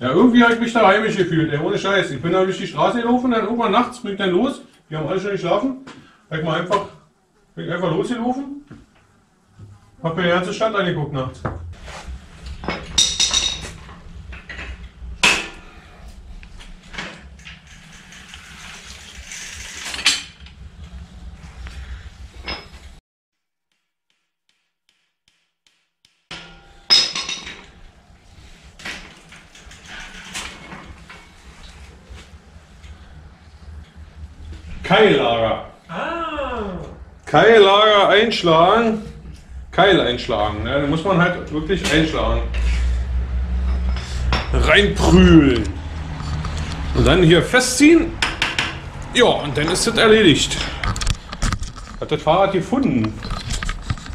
ja, irgendwie habe ich mich da heimisch gefühlt, ey, ohne Scheiß. Ich bin da durch die Straße gelaufen, dann irgendwann nachts bin ich dann los. Wir haben alle schon geschlafen. Bin ich mal einfach, bin ich einfach losgelaufen. Hab mir die ganze Stadt angeguckt nachts. Keillager. Ah. Keillager einschlagen. Keil einschlagen. Ne? Da muss man halt wirklich einschlagen. Reinprügeln. Und dann hier festziehen. Ja, und dann ist das erledigt. Hat das Fahrrad gefunden.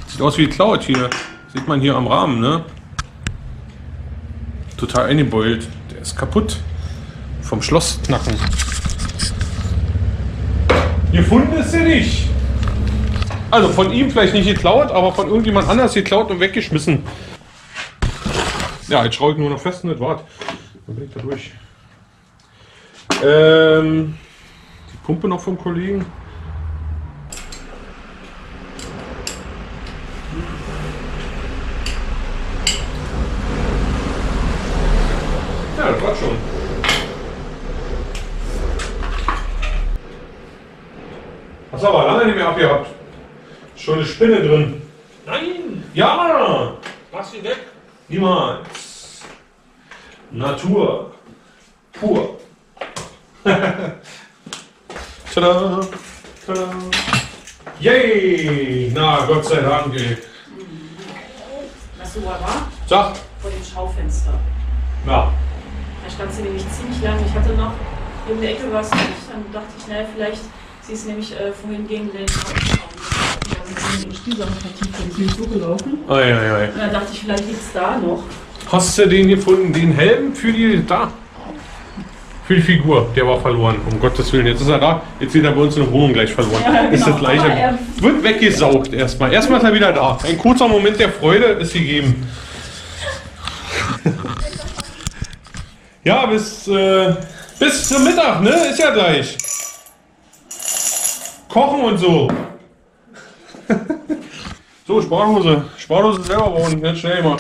Sieht aus wie geklaut hier. Sieht man hier am Rahmen, ne? Total eingebeult. Der ist kaputt. Vom Schlossknacken. Gefunden ist sie nicht. Also von ihm vielleicht nicht geklaut, aber von irgendjemand anders geklaut und weggeschmissen. Ja, jetzt schraube ich nur noch fest und das war's. Dann bin ich da durch. Ähm, die Pumpe noch vom Kollegen. Ja, das war's schon. Hast aber lange nicht mehr abgehabt. Schon eine Spinne drin. Nein! Ja! Lass sie weg! Niemals! Natur! Pur! Tada! Tada! Yay! Na, Gott sei Dank, ey! Weißt du, wo er war? Sag! Vor dem Schaufenster. Ja. Da stand sie nämlich ziemlich lange. Ich hatte noch in der Ecke was nicht. Dann dachte ich, naja, vielleicht. Sie ist nämlich äh, vorhin gegen den Spielsachen zugelaufen. Oh, ja, ja, ja. Und dann dachte ich, vielleicht liegt es da noch. Hast du den gefunden, den Helm für die da? Für die Figur, der war verloren. Um Gottes Willen, jetzt ist er da. Jetzt sieht er bei uns in der Wohnung gleich verloren. Ja, genau. Ist das gleiche. Er wird weggesaugt erstmal. Erstmal ist er wieder da. Ein kurzer Moment der Freude ist gegeben. Ja, bis, äh, bis zum Mittag, ne? Ist ja gleich. Kochen und so. So, Spardose. Spardose selber bauen. Jetzt schnell mal.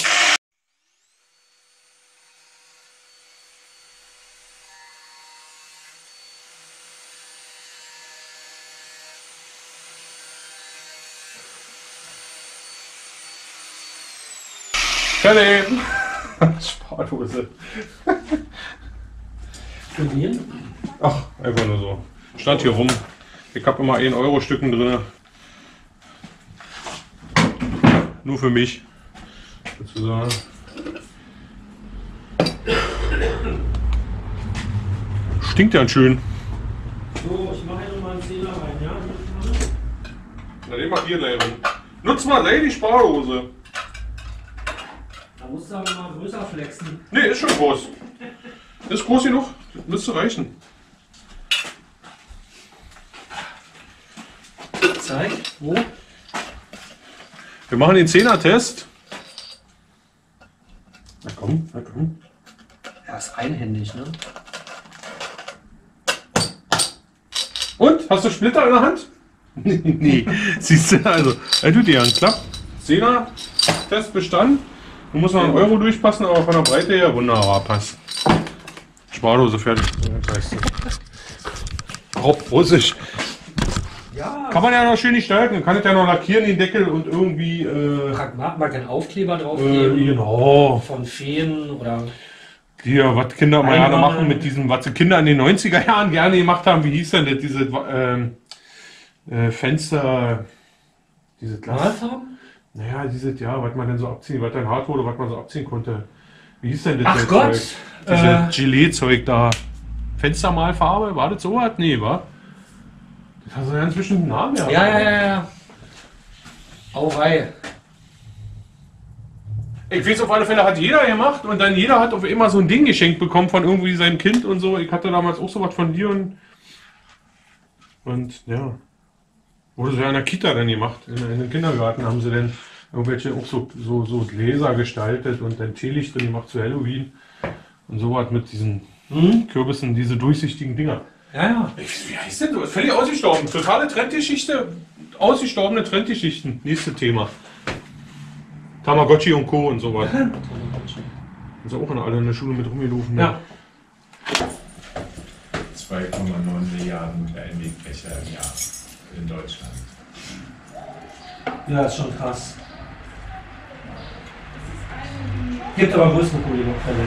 Fertig. Spardose. Studieren? Ach, einfach nur so. Stand hier rum. Ich habe immer ein-Euro-Stücken drin. Nur für mich. Sozusagen. Stinkt ja schön. So, ich mache hier nochmal einen Zehner rein, ja? Na, den macht ihr gleich rein. Nutzt mal gleich die Spardose. Da musst du aber mal größer flexen. Ne, ist schon groß. Ist groß genug. Müsste reichen. Zeig, wo? Wir machen den Zehner-Test. Na komm, na komm. Ja, ist einhändig, ne? Und? Hast du Splitter in der Hand? Nee, nee. Siehst du, also, er tut dir ja einen Klapp. Zehner-Test bestanden. Du musst noch einen Euro durchpassen, aber von der Breite her wunderbar passt. Spardose fertig. Auch russisch. Ja. Kann man ja noch schön gestalten, kann ich ja noch lackieren den Deckel und irgendwie... Äh, Pragmat, mal keinen Aufkleber draufgeben. Äh, genau. Von Feen oder... Hier, was Kinder mal gerne machen mit diesem, was die Kinder in den neunziger Jahren gerne gemacht haben, wie hieß denn das, diese äh, äh, Fenster... Diese Glas... haben? Naja, dieses, ja, was man denn so abziehen, was dann hart wurde, was man so abziehen konnte. Wie hieß denn das? Ach Gott! Zeug? Diese äh, Gelee-Zeug da. Fenstermalfarbe, war das so was? Nee, war? Du hast einen ganz bestimmten Namen, ja. Ja, ja, ja, ja. Auwei. Ich weiß, auf alle Fälle hat jeder gemacht und dann jeder hat auf immer so ein Ding geschenkt bekommen von irgendwie seinem Kind und so. Ich hatte damals auch sowas von dir und, und ja. Wurde so in der Kita dann gemacht. In, in den Kindergarten haben sie dann irgendwelche auch so, so, so Gläser gestaltet und dann Teelicht drin gemacht zu Halloween und sowas mit diesen hm, Kürbissen, diese durchsichtigen Dinger. Ja, ja. Ich, wie heißt denn das? Völlig ausgestorben. Totale Trendgeschichte. Ausgestorbene Trendgeschichten. Nächstes Thema. Tamagotchi und Co. und sowas. Ist ja auch alle in der Schule mit rumgelaufen. Ne? Ja. zwei Komma neun Milliarden Kleinwegbecher im Jahr in Deutschland. Ja, ist schon krass. Gibt aber größere Problemfälle.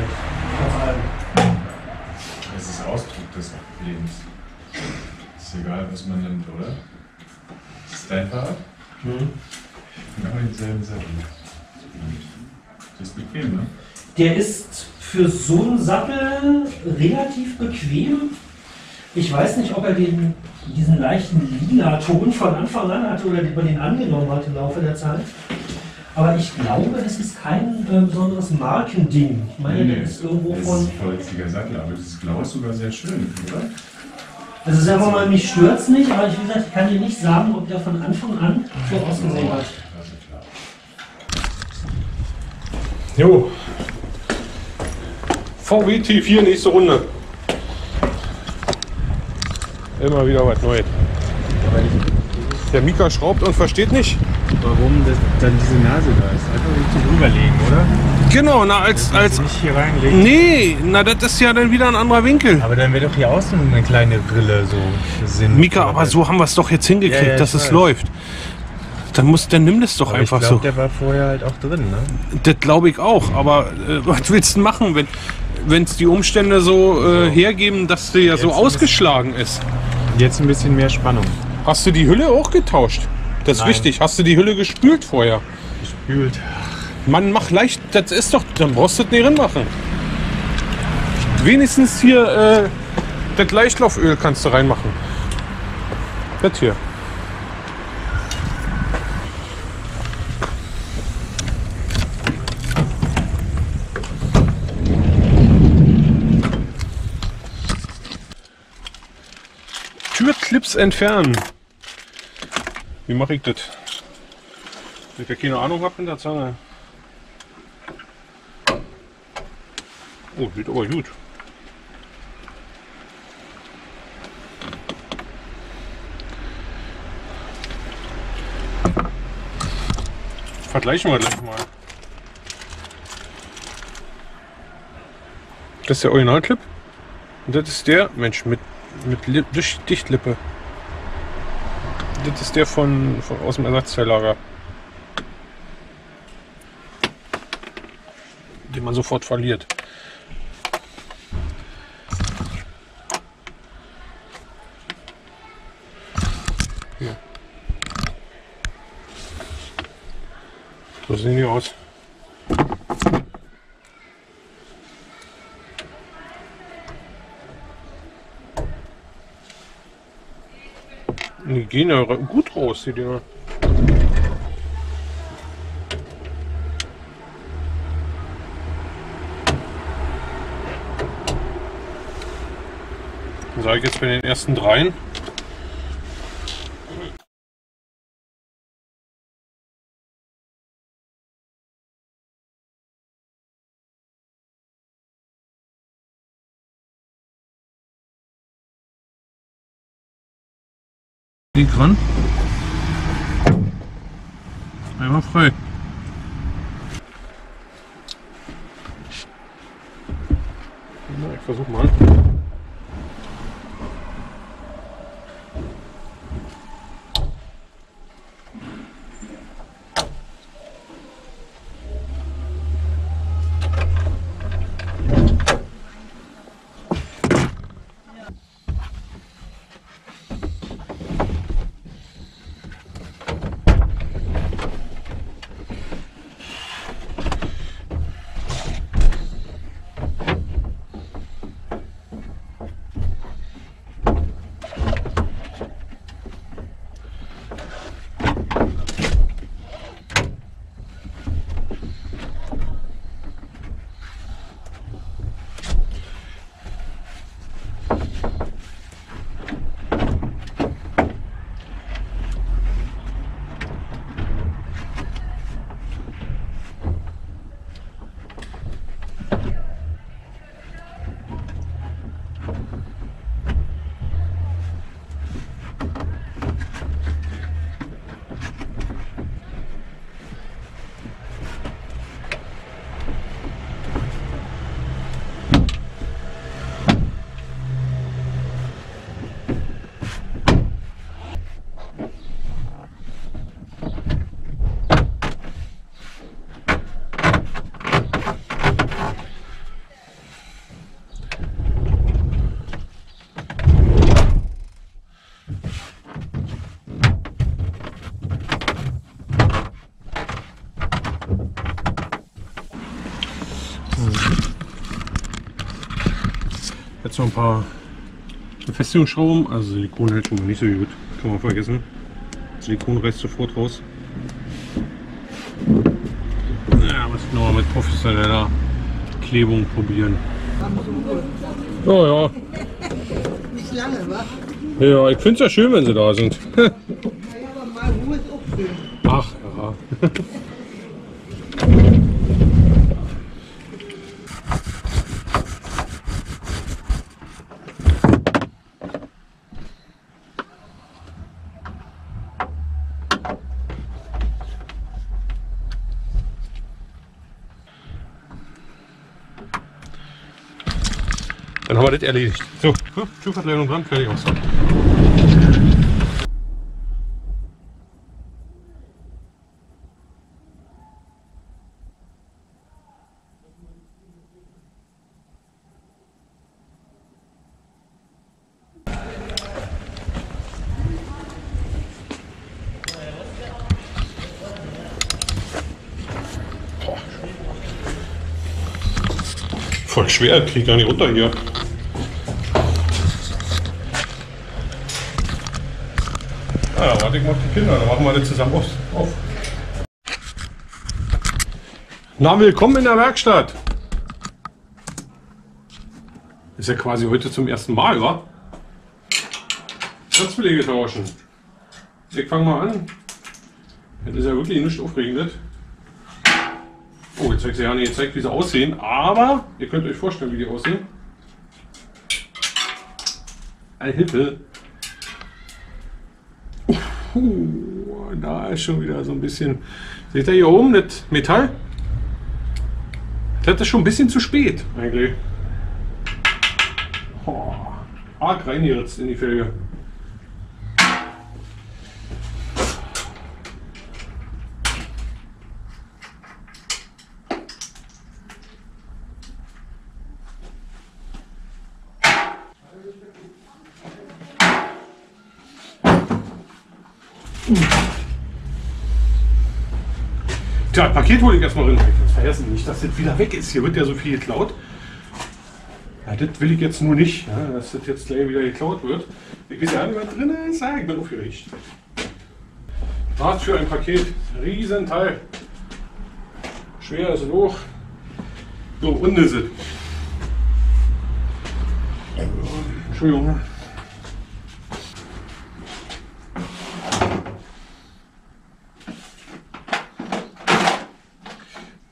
Es ist Ausdruck des Lebens. Ist egal, was man nimmt, oder? Ist dein Fahrrad? Mhm. Genau denselben Sattel. Das ist bequem, ne? Der ist für so einen Sattel relativ bequem. Ich weiß nicht, ob er den, diesen leichten lila Ton von Anfang an hatte oder ob man den angenommen hat im Laufe der Zeit. Aber ich glaube, es ist kein äh, besonderes Markending. Ich meine, nee, nee, ist irgendwo das von. Das ist ein vollziger Sattel, aber das ist, glaube ich, sogar sehr schön, oder? Also ist einfach mal, mich stört's nicht, aber ich, wie gesagt, ich kann dir nicht sagen, ob der von Anfang an so ausgesehen hat. Jo. V W T vier, nächste Runde. Immer wieder was Neues. Der Mika schraubt und versteht nicht, warum das dann diese Nase da ist. Einfach nicht zum Rüberlegen, oder? Genau, na als... Das als nicht hier reinlegen. Nee, na das ist ja dann wieder ein anderer Winkel. Aber dann wäre doch hier außen eine kleine Brille so Sinn. Mika, aber so haben wir es doch jetzt hingekriegt, ja, ja, dass es läuft. Dann, muss, dann nimm das doch aber einfach ich glaub, so. Der war vorher halt auch drin, ne? Das glaube ich auch, aber äh, was willst du machen, wenn wenn es die Umstände so äh, hergeben, dass der ja so ausgeschlagen bisschen, ist? Jetzt ein bisschen mehr Spannung. Hast du die Hülle auch getauscht? Das ist wichtig. Hast du die Hülle gespült vorher? Gespült. Mann, mach leicht, das ist doch, dann brauchst du das nicht reinmachen. Wenigstens hier äh, das Leichtlauföl kannst du reinmachen. Das hier. Türclips entfernen. Wie mache ich das? Ich habe keine Ahnung, was in der Zange. Oh, sieht aber gut. Vergleichen wir gleich mal. Das ist der Originalclip. Und das ist der, Mensch, mit, mit Lip, Dichtlippe. Das ist der von, von aus dem Ersatzteillager, den man sofort verliert. Hier. So sehen die aus. Die gehen ja gut raus, die Dinger. Dann sage ich jetzt bei den ersten dreien. Liegt dran. Einmal frei. Ich versuche mal. Jetzt noch ein paar Befestigungsschrauben, also Silikon hält schon mal nicht so gut, kann man vergessen. Silikon reißt sofort raus. Ja, muss ich nochmal mit professioneller Klebung probieren. Oh ja. Nicht lange, was? Ja, ich finde es ja schön, wenn sie da sind. Ja, aber mal Ruhe ist auch schön. Ach ja. Dann haben wir das erledigt. So, Schuhverkleidung dran, fertig aus. Voll schwer, krieg ich gar nicht runter hier. Ja, warte ich mal auf die Kinder, dann machen wir das zusammen auf. Na, willkommen in der Werkstatt! Ist ja quasi heute zum ersten Mal, wa? Schatzbelege tauschen. Ich fange mal an. Das ist ja wirklich nicht aufregend. Oh, jetzt zeigt sie ja nicht, jetzt zeigt, wie sie aussehen, aber ihr könnt euch vorstellen, wie die aussehen. Eine Hilfe. Uh, da ist schon wieder so ein bisschen. Seht ihr hier oben das Metall? Das ist schon ein bisschen zu spät, eigentlich. Oh, arg rein hier jetzt in die Felge. Tja, das Paket hole ich erstmal rein. Ich vergesse nicht, dass das wieder weg ist. Hier wird ja so viel geklaut. Ja, das will ich jetzt nur nicht, ja, dass das jetzt gleich wieder geklaut wird. Ich weiß ja nicht, was drin ist. Ja, ich bin aufgeregt. Was für ein Paket. Riesenteil. Schwer ist es hoch. So, und ist es. Entschuldigung.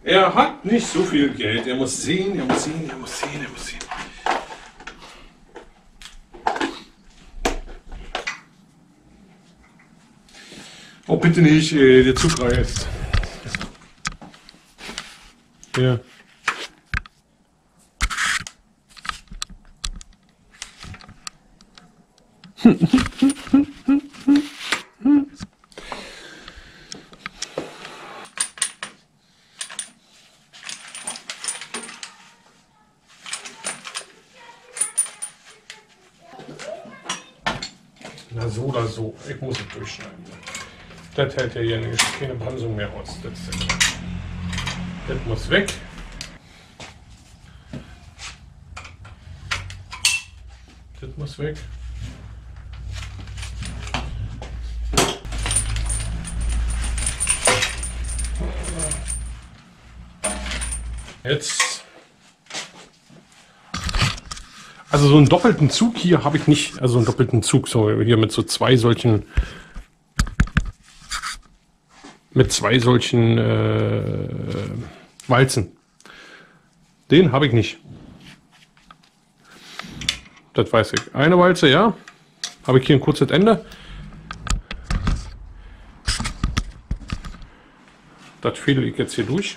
Er hat nicht so viel Geld. Er muss sehen, er muss sehen, er muss sehen, er muss sehen. Oh, bitte nicht, ey, der Zug reißt. Ja. Na so oder so, ich muss es durchschneiden. Das hält ja hier eine, keine Bremsung mehr aus. Das, das muss weg. Das muss weg. Jetzt. Also so einen doppelten Zug hier habe ich nicht, also einen doppelten Zug, so hier mit so zwei solchen, mit zwei solchen äh, Walzen. Den habe ich nicht. Das weiß ich. Eine Walze, ja. Habe ich hier ein kurzes Ende. Das fädel ich jetzt hier durch.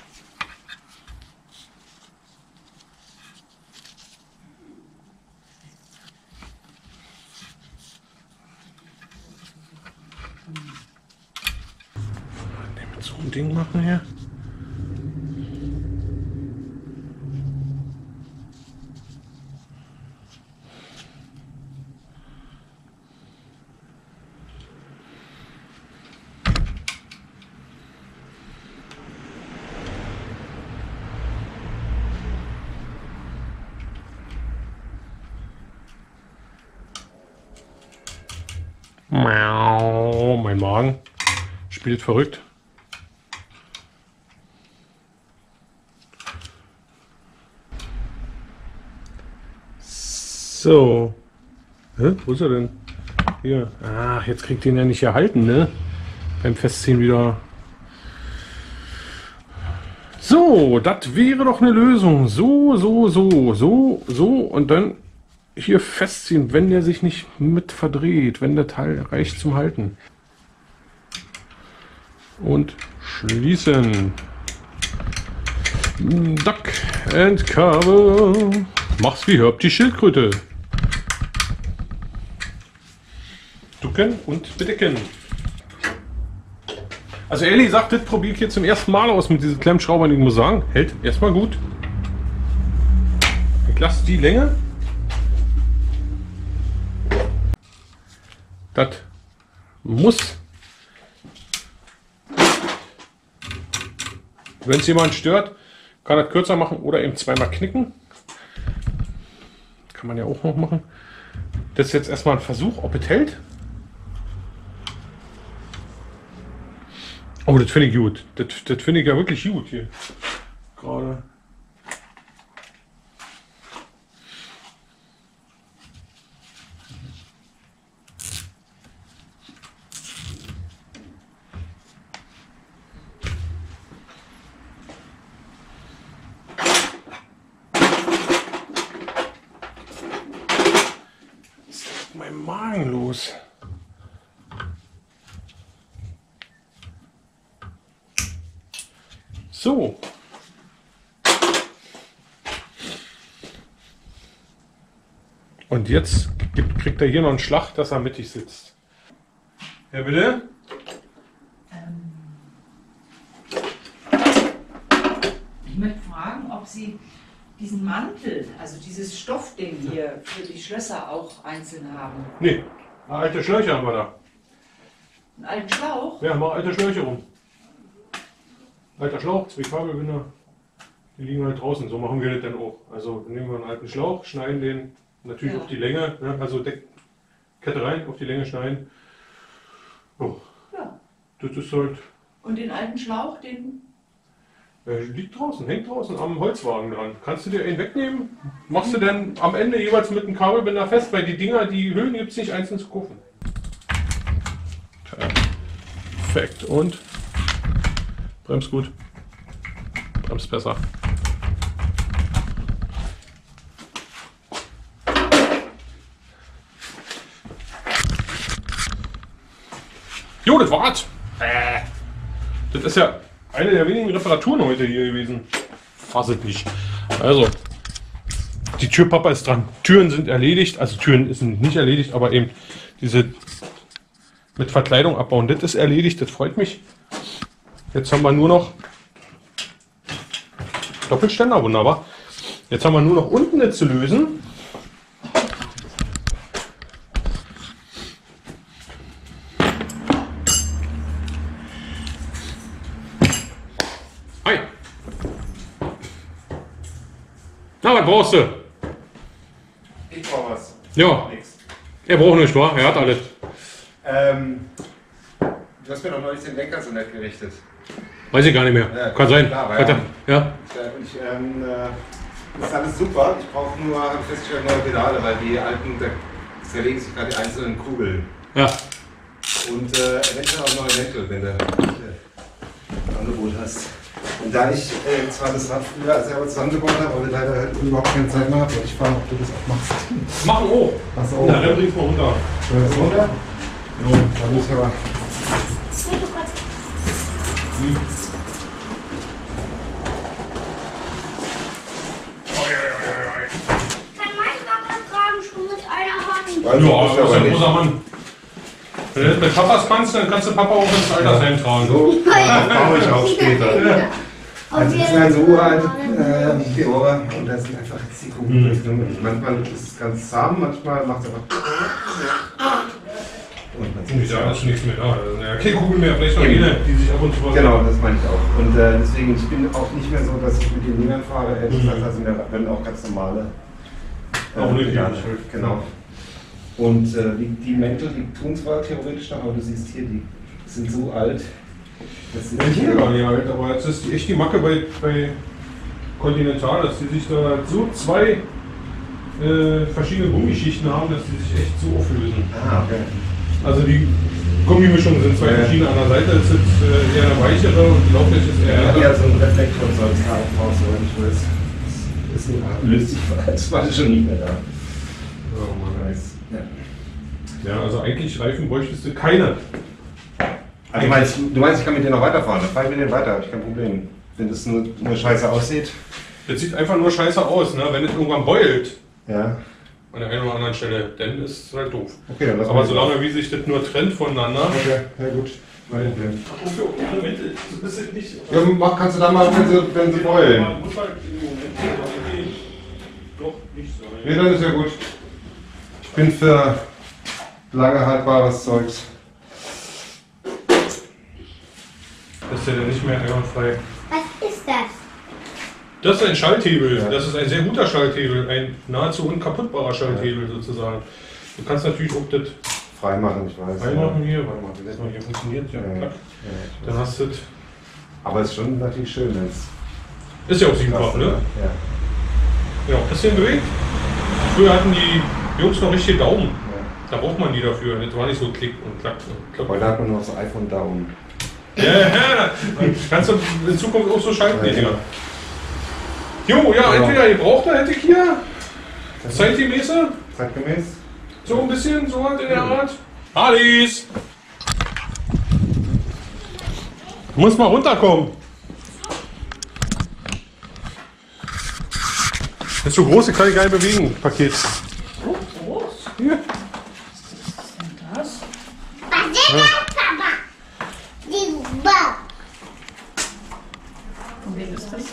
Ding machen hier. Miau, mein Magen spielt verrückt. So. Hä? Wo ist er denn? Hier. Ah, jetzt kriegt ihn ja nicht erhalten, ne? Beim Festziehen wieder. So, das wäre doch eine Lösung. So, so, so, so, so und dann hier festziehen, wenn der sich nicht mit verdreht, wenn der Teil reicht zum Halten. Und schließen. Duck and cover. Mach's wie Herb die Schildkröte. Ducken und bedecken. Also ehrlich gesagt, das probiere ich hier zum ersten Mal aus mit diesen Klemmschraubern. Ich muss sagen, hält erstmal gut. Ich lasse die Länge. Das muss. Wenn es jemand stört, kann das kürzer machen oder eben zweimal knicken. Kann man ja auch noch machen. Das ist jetzt erstmal ein Versuch, ob es hält. Oh, das finde ich gut. Das, das finde ich ja wirklich gut hier. Gerade. Was ist denn mit meinem Magen los? So. Und jetzt gibt, kriegt er hier noch einen Schlag, dass er mittig sitzt. Ja, bitte? Ähm, ich möchte fragen, ob Sie diesen Mantel, also dieses Stoffding hier, für die Schlösser auch einzeln haben. Nee, mal alte Schläuche haben wir da. Einen alten Schlauch? Ja, mal alte Schläuche rum. Alter Schlauch, zwei Kabelbinder, die liegen halt draußen, so machen wir das dann auch. Also nehmen wir einen alten Schlauch, schneiden den natürlich ja. auf die Länge, ne? Also Deck, Kette rein, auf die Länge schneiden. Oh. Ja. Das ist halt. Und den alten Schlauch, den? Der liegt draußen, hängt draußen am Holzwagen dran. Kannst du dir einen wegnehmen? Machst mhm. du dann am Ende jeweils mit einem Kabelbinder fest, weil die Dinger, die Höhen gibt es nicht einzeln zu kaufen. Perfekt und. Bremst gut, bremst besser. Jo, das war's. Äh. Das ist ja eine der wenigen Reparaturen heute hier gewesen. Fass es nicht. Also, die Türpappe ist dran. Türen sind erledigt, also Türen sind nicht erledigt, aber eben diese mit Verkleidung abbauen, das ist erledigt, das freut mich. Jetzt haben wir nur noch Doppelständer, wunderbar. Jetzt haben wir nur noch unten jetzt zu lösen. Hi. Na, was brauchst du? Ich brauche was. Ja. Nix. Er braucht nichts, wa? Er hat alles. Ähm, du hast mir doch neulich den Lenker so nett gerichtet. Weiß ich gar nicht mehr. Ja, kann sein. Klar, ja. Ja. Ich, ähm, das ist alles super. Ich brauche nur festgestellt neue Pedale, weil die alten, da zerlegen sich gerade die einzelnen Kugeln. Ja. Und äh, eventuell auch neue Lenkel, wenn du ein Angebot hast. Und da ich äh, zwar das Rad früher selber zusammengebaut habe, aber leider halt überhaupt keine Zeit mehr habe, ich frage, ob du das auch machst. Machen hoch! Mach's auch. Na, dann bringst du mal runter. Bringst du runter? Jo, da muss ich aber. Hm. Weil du ja, das ist ein großer Mann. Wenn du das mit Papas kannst, dann kannst du Papa auch ins Altersheim tragen. So, das brauche ich auch später. Ja. Also, das sind also uralt, äh, vier Ohren und da sind einfach jetzt die Kugeln. Manchmal ist es ganz zahm, manchmal macht es einfach. Und natürlich da ist nichts mehr da. Ja, keine Kugeln mehr, vielleicht noch jene, die sich ab und zu verlieren. Genau, das meine ich auch. Und äh, deswegen, ich bin auch nicht mehr so, dass ich mit den Dingern fahre. Das heißt, also, wenn auch ganz normale. Äh, auch nicht, ja, genau. Und äh, die Mäntel, die tun zwar theoretisch noch, aber du siehst hier, die sind so alt. Das sind die sind gar nicht alt, aber jetzt ist echt die Macke bei, bei Continental, dass die sich da so zwei äh, verschiedene Gummischichten haben, dass die sich echt so auflösen. Ah, okay. Also die Gummimischungen sind zwei verschiedene, an der Seite ist jetzt äh, eher eine weichere und die Lauffläche ist eher... Ja, eher so ein Reflektor soll es halt raus, oder ich weiß. Das löst sich, das war schon nicht mehr da. Oh Mann, nice. Ja. Ja, also eigentlich Reifen bräuchtest du keine. Also du meinst, du meinst, ich kann mit denen noch weiterfahren, dann fahre ich mit denen weiter, habe ich kein Problem. Wenn das nur, nur scheiße aussieht. Das sieht einfach nur scheiße aus, ne? Wenn es irgendwann beult. Ja. An der einen oder anderen Stelle, dann ist es halt doof. Okay, dann lass aber solange wie sich das nur trennt voneinander. Okay, ja gut. Nein, ja, mach, kannst du da mal, wenn sie, wenn sie beulen. Nee, dann ist ja gut. Ich bin für lange haltbares Zeugs. Das ist ja dann nicht mehr einwandfrei. Was ist das? Das ist ein Schalthebel. Ja. Das ist ein sehr guter Schalthebel. Ein nahezu unkaputtbarer Schalthebel, ja, sozusagen. Du kannst natürlich auch das freimachen, ich weiß. Freimachen ja. Hier, freimachen. Wenn das mal hier funktioniert, ja, ja, ja, dann hast du das. Aber es ist schon natürlich schön. Ist ja auch siebenfach, ne? Ja. Ja, ein bisschen bewegt. Früher hatten die Jungs noch richtige Daumen. Ja. Da braucht man die dafür. Das war nicht so klick und klack und klack. Weil da hat man noch so iPhone-Daumen. Ja, ja, kannst du in Zukunft auch so schalten, ja, ja. Jo, ja, entweder ihr braucht da hätte ich hier zeitgemäß. Zeitgemäß. So ein bisschen, so halt in der Art. Alice! Du musst mal runterkommen. Das ist so groß, ich kann ich gar nicht bewegen, Paket. So groß? Hier. Was ist denn das? Was ist das?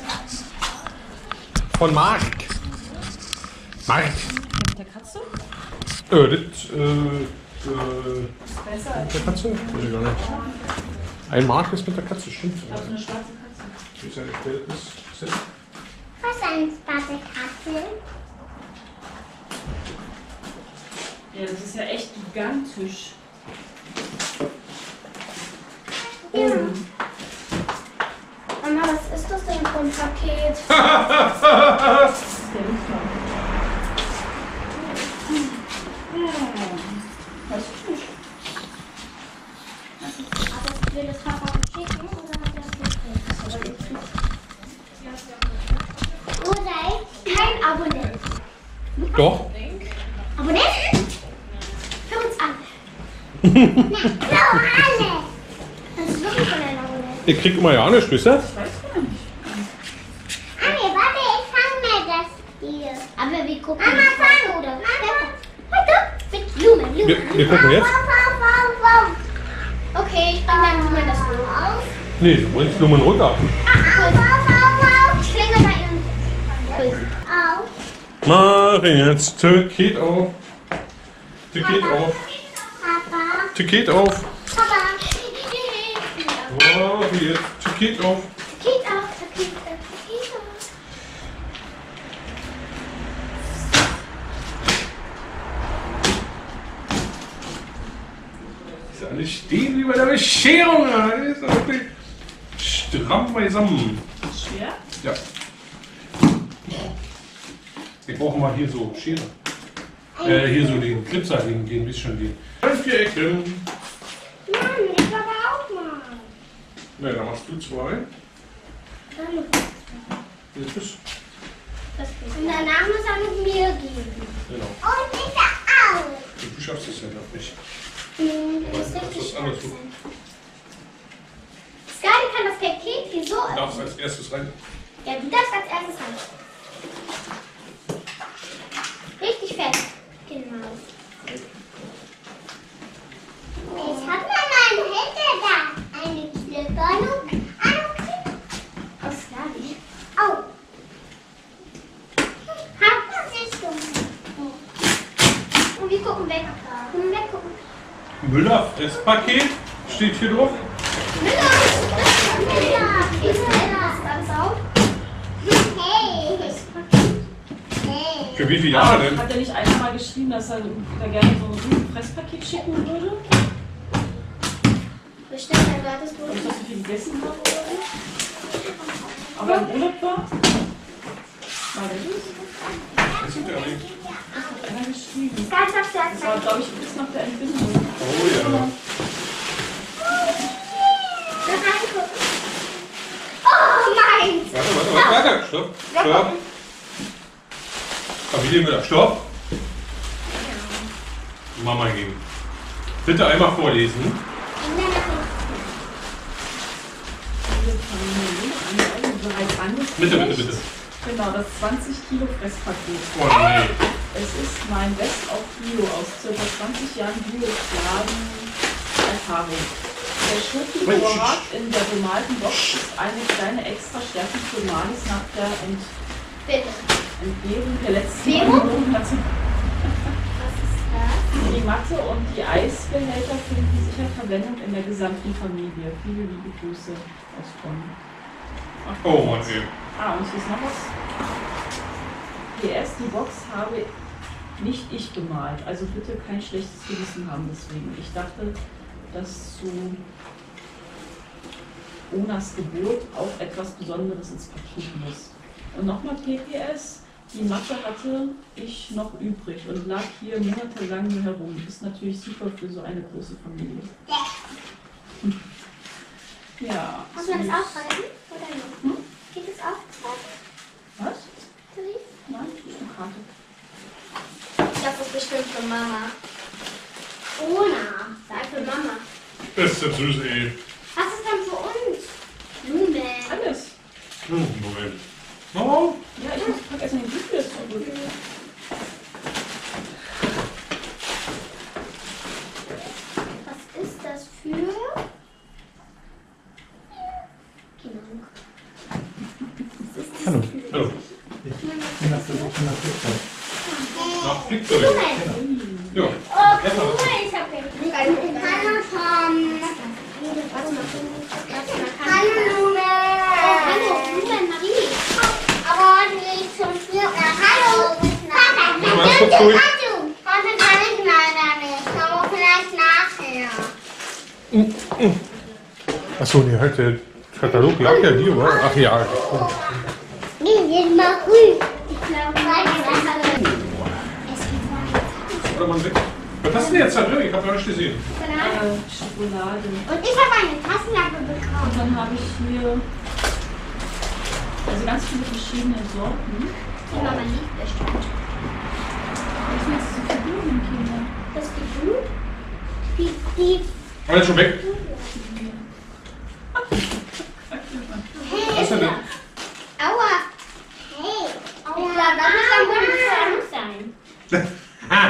Von Mark. Mark. Mit der Katze? Äh, das, äh, äh, besser mit der Katze? Weiß ich gar nicht. Ein Mark ist mit der Katze, stimmt. Ich glaube, so eine schwarze Katze. Ist ja nicht, das ist, ist was ist eine schwarze Katze? Ja, das ist ja echt gigantisch. Oh. Ja. Mama, was ist das denn für ein Paket? Das ist der Luftballon. Weiß ich nicht. Hat dir das Papa geschickt oder hat er das nicht gekriegt? Oder kein Abonnent. Doch. Abonnent? Hör uns an. Na, so alle. Das ist wirklich von einer. Ich krieg immer ja nichts, wisst ihr? Ich weiß gar nicht. Anni, warte, ich fange mir das hier. Aber wir gucken. Mama, fang! Oder? Warte! Mit Blumen, Blumen. Wir, wir gucken jetzt. Okay, ich bringe dann Blumen das Blumen auf. Nee, du bringst Blumen runter. Ich klinge bei ihrem auf. Mach jetzt Ticket auf. Ticket auf. Ticket auf. Oh, hier, Ticket auf. Ticket auf, Ticket auf, Ticket auf. Diese alle stehen wie bei der Bescherung. Das ist wirklich stramm beisammen. Schwer? Ja. Ich brauche mal hier so Schere. Äh, hier so den Clipser, den, den bisschen den. Vier Ecken. Ne, da machst du zwei. Jetzt bist du. Und danach muss er mit mir gehen. Genau. Und ich da auch. Du schaffst es ja noch nicht. Mhm, das ist richtig. Skadi kann das Paket hier so. Du darfst als erstes rein. Ja, du darfst als erstes rein. Richtig fest. Genau. Ich hab mal meine Hände da. Eine Ballung. Au! Aus Lali. Au! Hat man sich gemacht. Und wir gucken weg. Und wir gucken. Müller, das Paket steht hier drauf. Müller! Müller! Ist das ganz auf? Hey! Das Paket. Hey! Für wie viele Jahre denn? Hat er nicht einmal geschrieben, dass er da gerne so ein Presspaket schicken würde? Bestimmt ein glattes Brot. Dass wir viel gegessen haben oder so? Aber im Urlaub war? War der das? Das stimmt ja nicht. Hat er geschrieben. Das war, glaube ich, bis nach der Entbindung. Oh ja. Warte, warte, warte, warte, stopp, stopp. Familienmüller, stopp. Mama geben. Bitte einmal vorlesen. Bitte, bitte, bitte. Genau, das zwanzig Kilo Fresspaket. Oh nein. Es ist mein Best auf Bio aus circa zwanzig Jahren Bio-Erfahrung. Der Schokovorrat in der bemalten Box ist eine kleine extra Stärkung für Malis nach der Ent Entbehrung der letzten Wochen. Was ist das? Die Matte und die Eisbehälter finden sicher Verwendung in der gesamten Familie. Viele liebe Grüße aus Bonn. Oh, Mann, okay. Ah, und hier ist noch was. P S, die Box habe nicht ich gemalt. Also bitte kein schlechtes Gewissen haben deswegen. Ich dachte, dass zu Onas Geburt auch etwas Besonderes ins Paket muss. Und nochmal P P S, die Matte hatte ich noch übrig und lag hier monatelang nur herum. Ist natürlich super für so eine große Familie. Ja. Muss man das aufreißen oder nicht? Hm? Geht das aufreißen? Was? Nein, ich habe eine Karte. Ich glaube, das ist bestimmt für Mama. Ona, sei für Mama. Das ist ja süß, ey. Was ist denn für uns? Blumen. Alles. Blumen. Oh. Ja, ich muss ja. erst mal den Blumen zurück. Was ist das für? Genau. Hallo. Hallo. Ich bin nach der Suche nach Flickzeug. Nach Flickzeug? Ja. Oh, cool. Hallo Tom. Hallo Lume. Hallo Lume Marie. Aber nicht zum Spiel. Hallo. Papa, was ist das? Papa kann ich leider nicht. Aber vielleicht nachher. Achso, die hat der Katalog lag ja hier, oder? Ach ja. Nee, jetzt mal grün. Ich glaube, das ist alles. Was hast du denn jetzt da drin? Ich habe noch nicht gesehen. Schokolade. Äh, Schokolade. Und ich habe eine Taschenlampe bekommen. Und dann habe ich hier also ganz viele verschiedene Sorten. Die Mama liebt bestimmt. Was meinst du für Blumen, Kinder? Das ist die Blumen? Die, die... War das schon weg? Hey, was ist denn da? Aua. Hey. Aua. Ich glaube, das muss am Boden sein. Ha!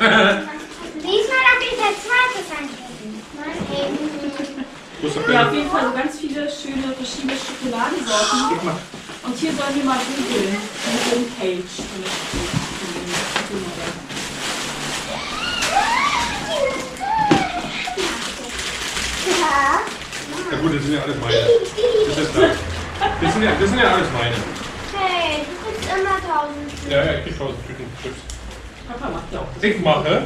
Diesmal habe ich das zweite angegeben. Wir haben auf jeden Fall so ganz viele schöne verschiedene Schokoladensorten. Und hier sollen wir mal googeln. Eine Homepage. Ja gut, das sind ja alles meine. Das ist das. Das sind ja, das sind ja alles meine. Hey, du kriegst immer tausend Tüten. Ja, ja, ich krieg tausend Tüten. Papa macht ja auch das. Ich mache.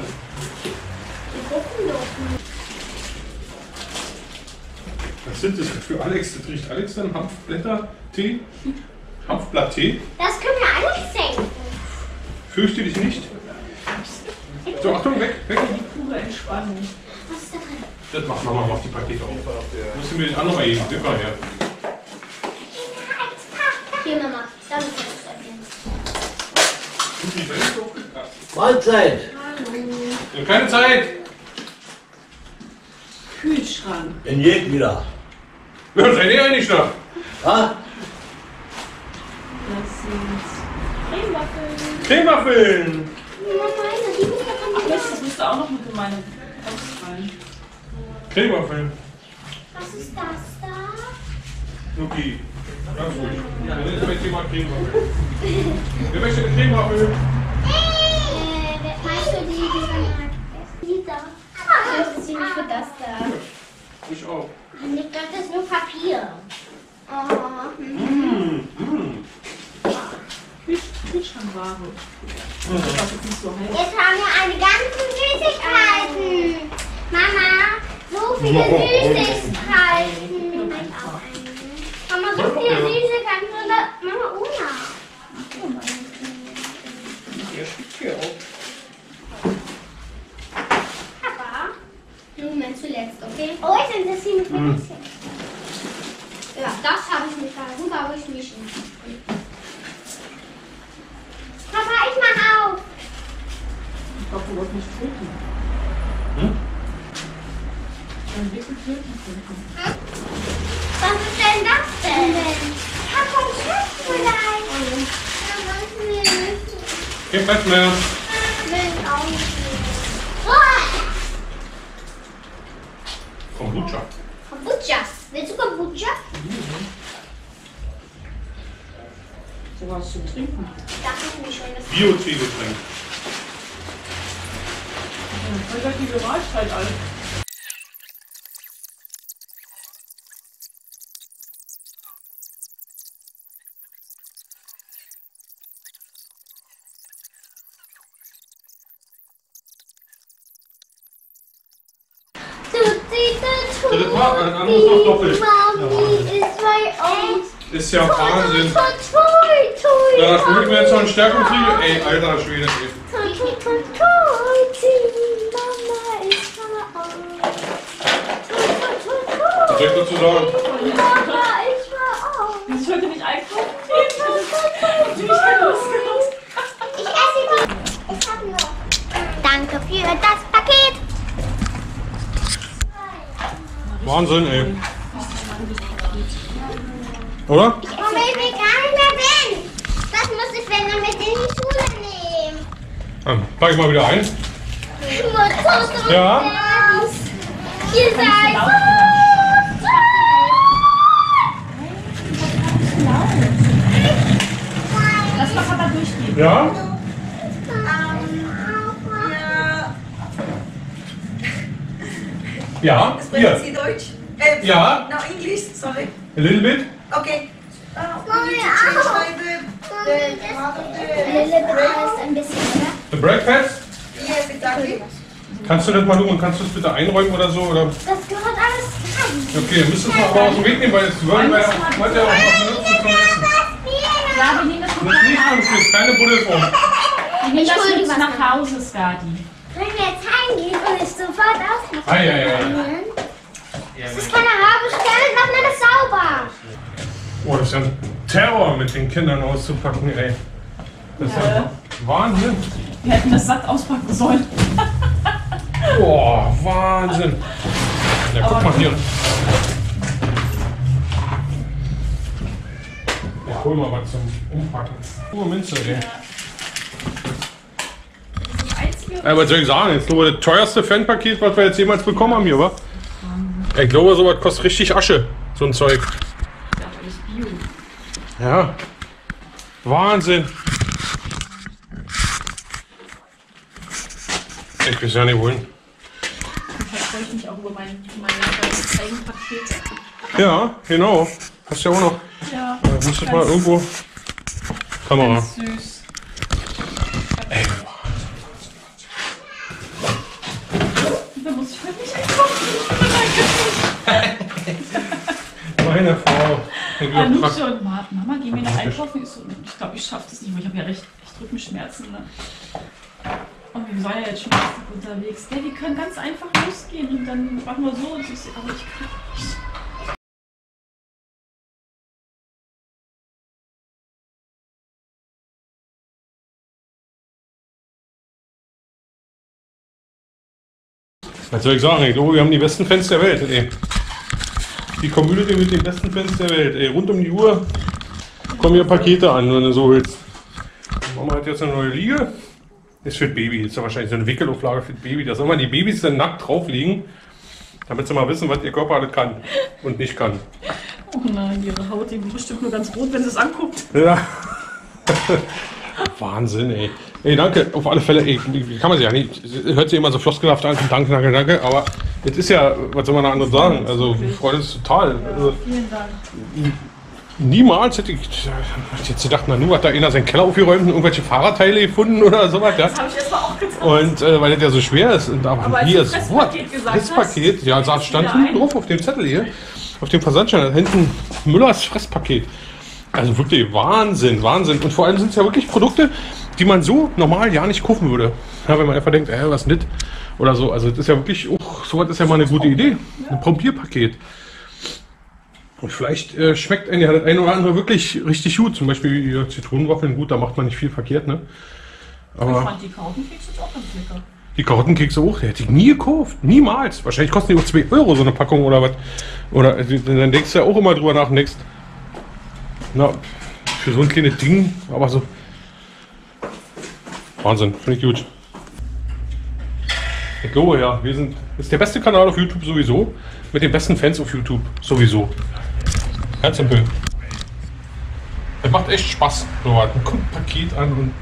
Was sind das für Alex? Das riecht Alex dann? Hanfblätter-Tee? Hanfblatt-Tee? Das können wir Alex senken. Fürchte dich nicht. So, Achtung, weg, weg. Die pure Entspannung. Was ist da drin? Das macht Mama mal auf die Pakete auf. Musst du mir den anderen mal geben. Nimm mal her. Hier, Mama. Damit kannst du es öffnen. Mahlzeit! Wir haben keine Zeit! Kühlschrank! In jedem wieder! Ja, seid ihr eigentlich da? Ha? Das sind Cremewaffeln! Cremewaffeln! Ach, das müsste auch noch mit in meine Box rein. Cremewaffeln! Was ist das da? Luki, ganz ruhig. Dann ist mein Thema Cremewaffeln. Wer möchte eine Cremewaffeln? Das ist ziemlich für das da. Ich auch. Ich glaube, das ist nur Papier. Oh. Mm. Mm. Ware. Mhm. So jetzt haben wir eine ganze Süßigkeiten. Mama, so viele Süßigkeiten. Mama, so viele Süßigkeiten. Mama, Una. Hier steht hier auch. Papa, Blumen zuletzt, okay? Oh, jetzt sind das hier mit Plätzchen. Ja, das habe ich nicht. Darüber habe ich mich nicht. Papa, ich mach auf. Ich glaube, du wolltest nicht flöten. Hm? Dann wirklich flöten finden. Hm? Was ist denn das denn? Papa, ich hab vielleicht. Dann wollen wir nicht. Kein Platz mehr. Ich will auch nicht. Oh. Kombucha. Kombucha. Willst du Kombucha? Mhm. So was zu trinken. Das ist nämlich schon das Bio-Zwiebelgetränk. Ja, das ist die Bewahrszeit alles. Drittes Mal, alles andere ist noch doppelt. Ist ja Wahnsinn. Da spielen wir jetzt noch einen Stärkungstrio. Ey, alter Schwede. Toi, toi, toi, Mama ist mal auf. Was soll ich dazu sagen? Mama ist mal auf. Ich wollte nicht einkaufen. Ich esse die. Ich hab noch. Danke für das Paket. Wahnsinn, ey. Oder? Ich will veganer werden. Das muss ich, wenn wir mit in die Schule nehmen. Dann pack ich mal wieder ein. Ja. Ihr seid lass doch aber durchgehen. Ja? Ja. Sprechen Sie Deutsch? Äh, ja. No English, sorry. A little bit? Okay. Uh, Mommy, the, the breakfast? Yes, exactly. Kannst du das mal tun? Kannst du es bitte einräumen oder so? Oder? Das gehört alles rein. Okay, wir müssen es noch mal aus dem Weg nehmen, weil jetzt wollen wir ja auch mal benutzen. Das liegt uns nicht, keine Buddelform. Ich hole die nach Hause, Skadi. Wenn wir jetzt heimgehen und es sofort ausmachen. Ah, ja, ja, ja. Das ist keine Haare, Sterne, mach mal das sauber. Oh, das ist ja ein Terror, mit den Kindern auszupacken, ey. Das ist ja, ja Wahnsinn. Wir hätten das satt auspacken sollen. Boah, Wahnsinn. Ja, guck aber mal hier. Ich hol mal was zum Umpacken. Oh, Minze, ey. Ja. Aber was soll ich sagen? Jetzt nur das teuerste Fanpaket, was wir jetzt jemals bekommen haben hier, wa? Ich glaube, sowas kostet richtig Asche, so ein Zeug. Ja, Wahnsinn. Ich will es ja nicht holen. Ich freue mich auch über mein, mein Eigenpaket. Ja, genau. Hast du ja auch noch. Ja. Da musst du mal irgendwo. Kamera. Ganz süß. Ey, Wahnsinn. Da muss ich halt nicht einkaufen. Meine Frau. Anusha und Martin, Mama, gehen wir nach einkaufen? Ich, so, ich glaube, ich schaffe das nicht mehr. Ich habe ja recht, echt Rückenschmerzen. Ne? Und wir sollen ja jetzt schon unterwegs. Ja, wir können ganz einfach losgehen und dann machen wir so. Und ich so, aber ich kann nicht. Was soll ich sagen? Ich glaube, wir haben die besten Fans der Welt. Ey. Die Community mit den besten Fans der Welt. Ey, rund um die Uhr kommen hier Pakete an, wenn du so willst. Mama hat jetzt eine neue Liege. Ist für das Baby. Ist ja wahrscheinlich so eine Wickelauflage für das Baby. Da sollen mal die Babys dann nackt drauf liegen, damit sie mal wissen, was ihr Körper alles kann und nicht kann. Oh nein, ihre Haut, die wird bestimmt nur ganz rot, wenn sie es anguckt. Ja. Wahnsinn, ey. Ey, danke. Auf alle Fälle, ey, kann man sich ja nicht. Hört sich immer so floskelhaft an. Danke, danke, danke. Aber jetzt ist ja, was soll man da anderes sagen? Also, wir freuen uns total. Ja, also, vielen Dank. Niemals hätte ich jetzt gedacht, na nur hat da einer seinen Keller aufgeräumt und irgendwelche Fahrradteile gefunden oder sowas. Ja. Das habe ich erstmal auch getan. Und äh, weil das ja so schwer ist. Und da haben wir das Presspaket gesagt. Presspaket, ja, da stand hinten drauf auf dem Zettel hier, auf dem Versandschein, hinten Müllers Fresspaket. Also wirklich Wahnsinn, Wahnsinn. Und vor allem sind es ja wirklich Produkte, die man so normal ja nicht kaufen würde. Ja, wenn man einfach denkt, ey, was nicht oder so. Also das ist ja wirklich, oh, sowas ist ja mal eine gute Idee. Ein Probierpaket. Und vielleicht äh, schmeckt einem ja das eine oder andere wirklich richtig gut. Zum Beispiel ja, Zitronenwaffeln, gut, da macht man nicht viel verkehrt, ne? Aber ich fand die Karottenkekse auch ganz lecker. Die Karottenkekse auch, die hätte ich nie gekauft. Niemals. Wahrscheinlich kosten die auch zwei Euro so eine Packung oder was. Oder dann denkst du ja auch immer drüber nach und denkst, na, für so ein kleines Ding, aber so. Wahnsinn, finde ich gut. Ich glaube ja, wir sind. Ist der beste Kanal auf YouTube sowieso. Mit den besten Fans auf YouTube sowieso. Ganz simpel. Das macht echt Spaß. Man guckt ein Paket an und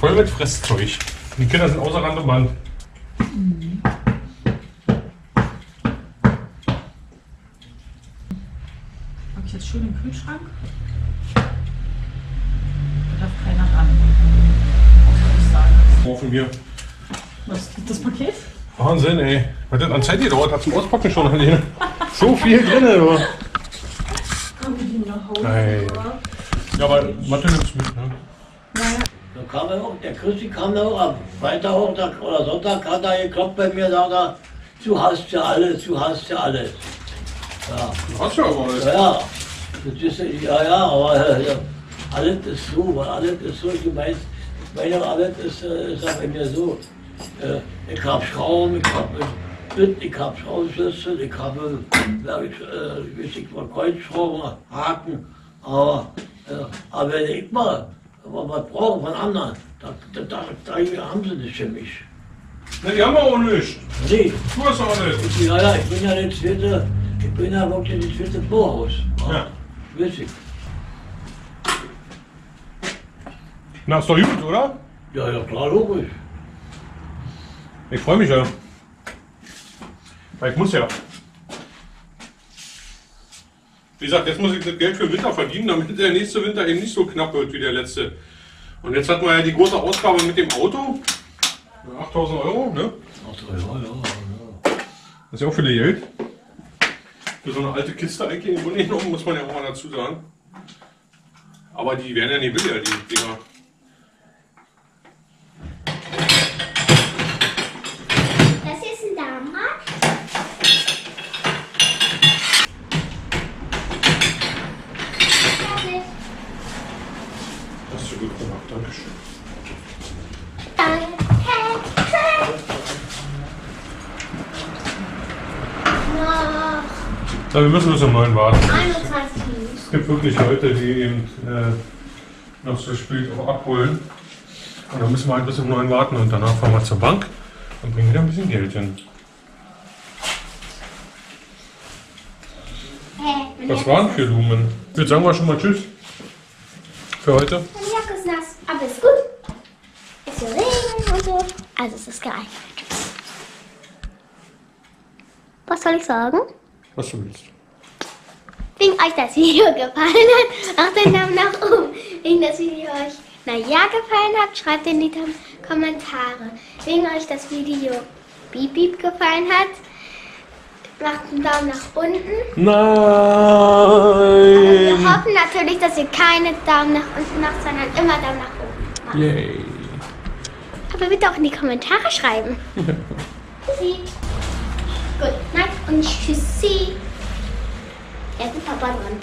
voll mit Fresszeug. Die Kinder sind außer Rand und Band. Mhm. Habe ich jetzt schön im Kühlschrank? Da darf keiner ran. Was soll ich sagen? Wir. Was gibt das Paket? Wahnsinn, ey. Was denn an Zeit gedauert hat zum Auspacken schon. So viel drin, aber. Nein. Ja, aber Mathe nimmt's mit, ne? Da kam er auch, der Christi kam da auch ab. Freitag auch, oder Sonntag hat er geklopft bei mir, sagt er, du hast ja alles, du hast ja alles. Ja. Du hast ja aber alles. Ja, ja. Das ist, ja, ja, aber ja, alles ist so, weil alles ist so, ich meine, meine alles ist, ist ja bei mir so. Ich habe Schrauben, ich habe Bitten, ich habe Schraubenschlüssel, ich habe äh, wichtig von Kreuzschrauben, Haken. Aber, äh, aber wenn ich mal was brauche von anderen, da, da, da, da haben sie nicht für mich. Na, die haben wir auch nicht. Nee. Du hast auch nicht. Ja, ja, ich bin ja die zweite, ich bin ja wirklich die zweite Vorhaus. Ja. Wichtig. Na, ist doch gut, oder? Ja, ja, klar, logisch. Ich freue mich ja. Weil ich muss ja. Wie gesagt, jetzt muss ich das Geld für den Winter verdienen, damit der nächste Winter eben nicht so knapp wird wie der letzte. Und jetzt hat man ja die große Ausgabe mit dem Auto. achttausend Euro, ne? achttausend Euro, ja. Das ist ja auch viel Geld. Für so eine alte Kiste eigentlich genommen, muss man ja auch mal dazu sagen. Aber die werden ja nicht billiger, die Dinger. Ja, wir müssen bis um neun warten. Es gibt wirklich Leute, die eben äh, noch so spät auch abholen. Und dann müssen wir halt bis um neun warten und danach fahren wir zur Bank und bringen wieder ein bisschen Geld hin. Was waren für Lumen? Ich würde sagen, wir schon mal tschüss für heute. Die Jacke ist nass, aber ist gut. Es ist Regen und so. Also es ist geil. Was soll ich sagen? Was du willst. Wenn euch das Video gefallen hat, macht den Daumen nach oben. Wenn das Video euch na ja gefallen hat, schreibt in die Kommentare. Wenn euch das Video Beep Beep gefallen hat, macht einen Daumen nach unten. Nein! Und wir hoffen natürlich, dass ihr keine Daumen nach unten macht, sondern immer Daumen nach oben macht. Yay! Aber bitte auch in die Kommentare schreiben. Tschüssi! Gut, nein und tschüssi. Jetzt ist Papa dran.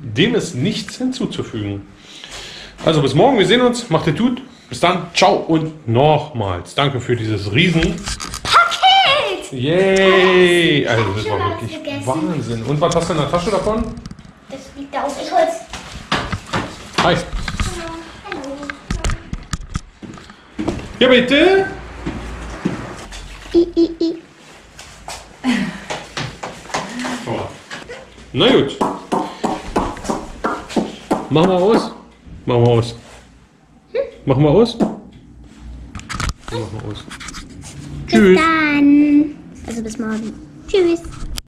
Dem ist nichts hinzuzufügen. Also bis morgen, wir sehen uns. Macht ihr gut. Bis dann. Ciao und nochmals. Danke für dieses riesen Paket. Yay. Also das war wirklich Wahnsinn. Und was hast du in der Tasche davon? Das liegt da auf. Ich hol's. Hi. Hallo. Hallo. Ja, bitte. I, I, I. Oh. Na gut. Mach mal aus. Mach mal aus. Hm? Mach mal aus. Mach mal aus. Bis Tschüss. Dann. Also bis morgen. Tschüss.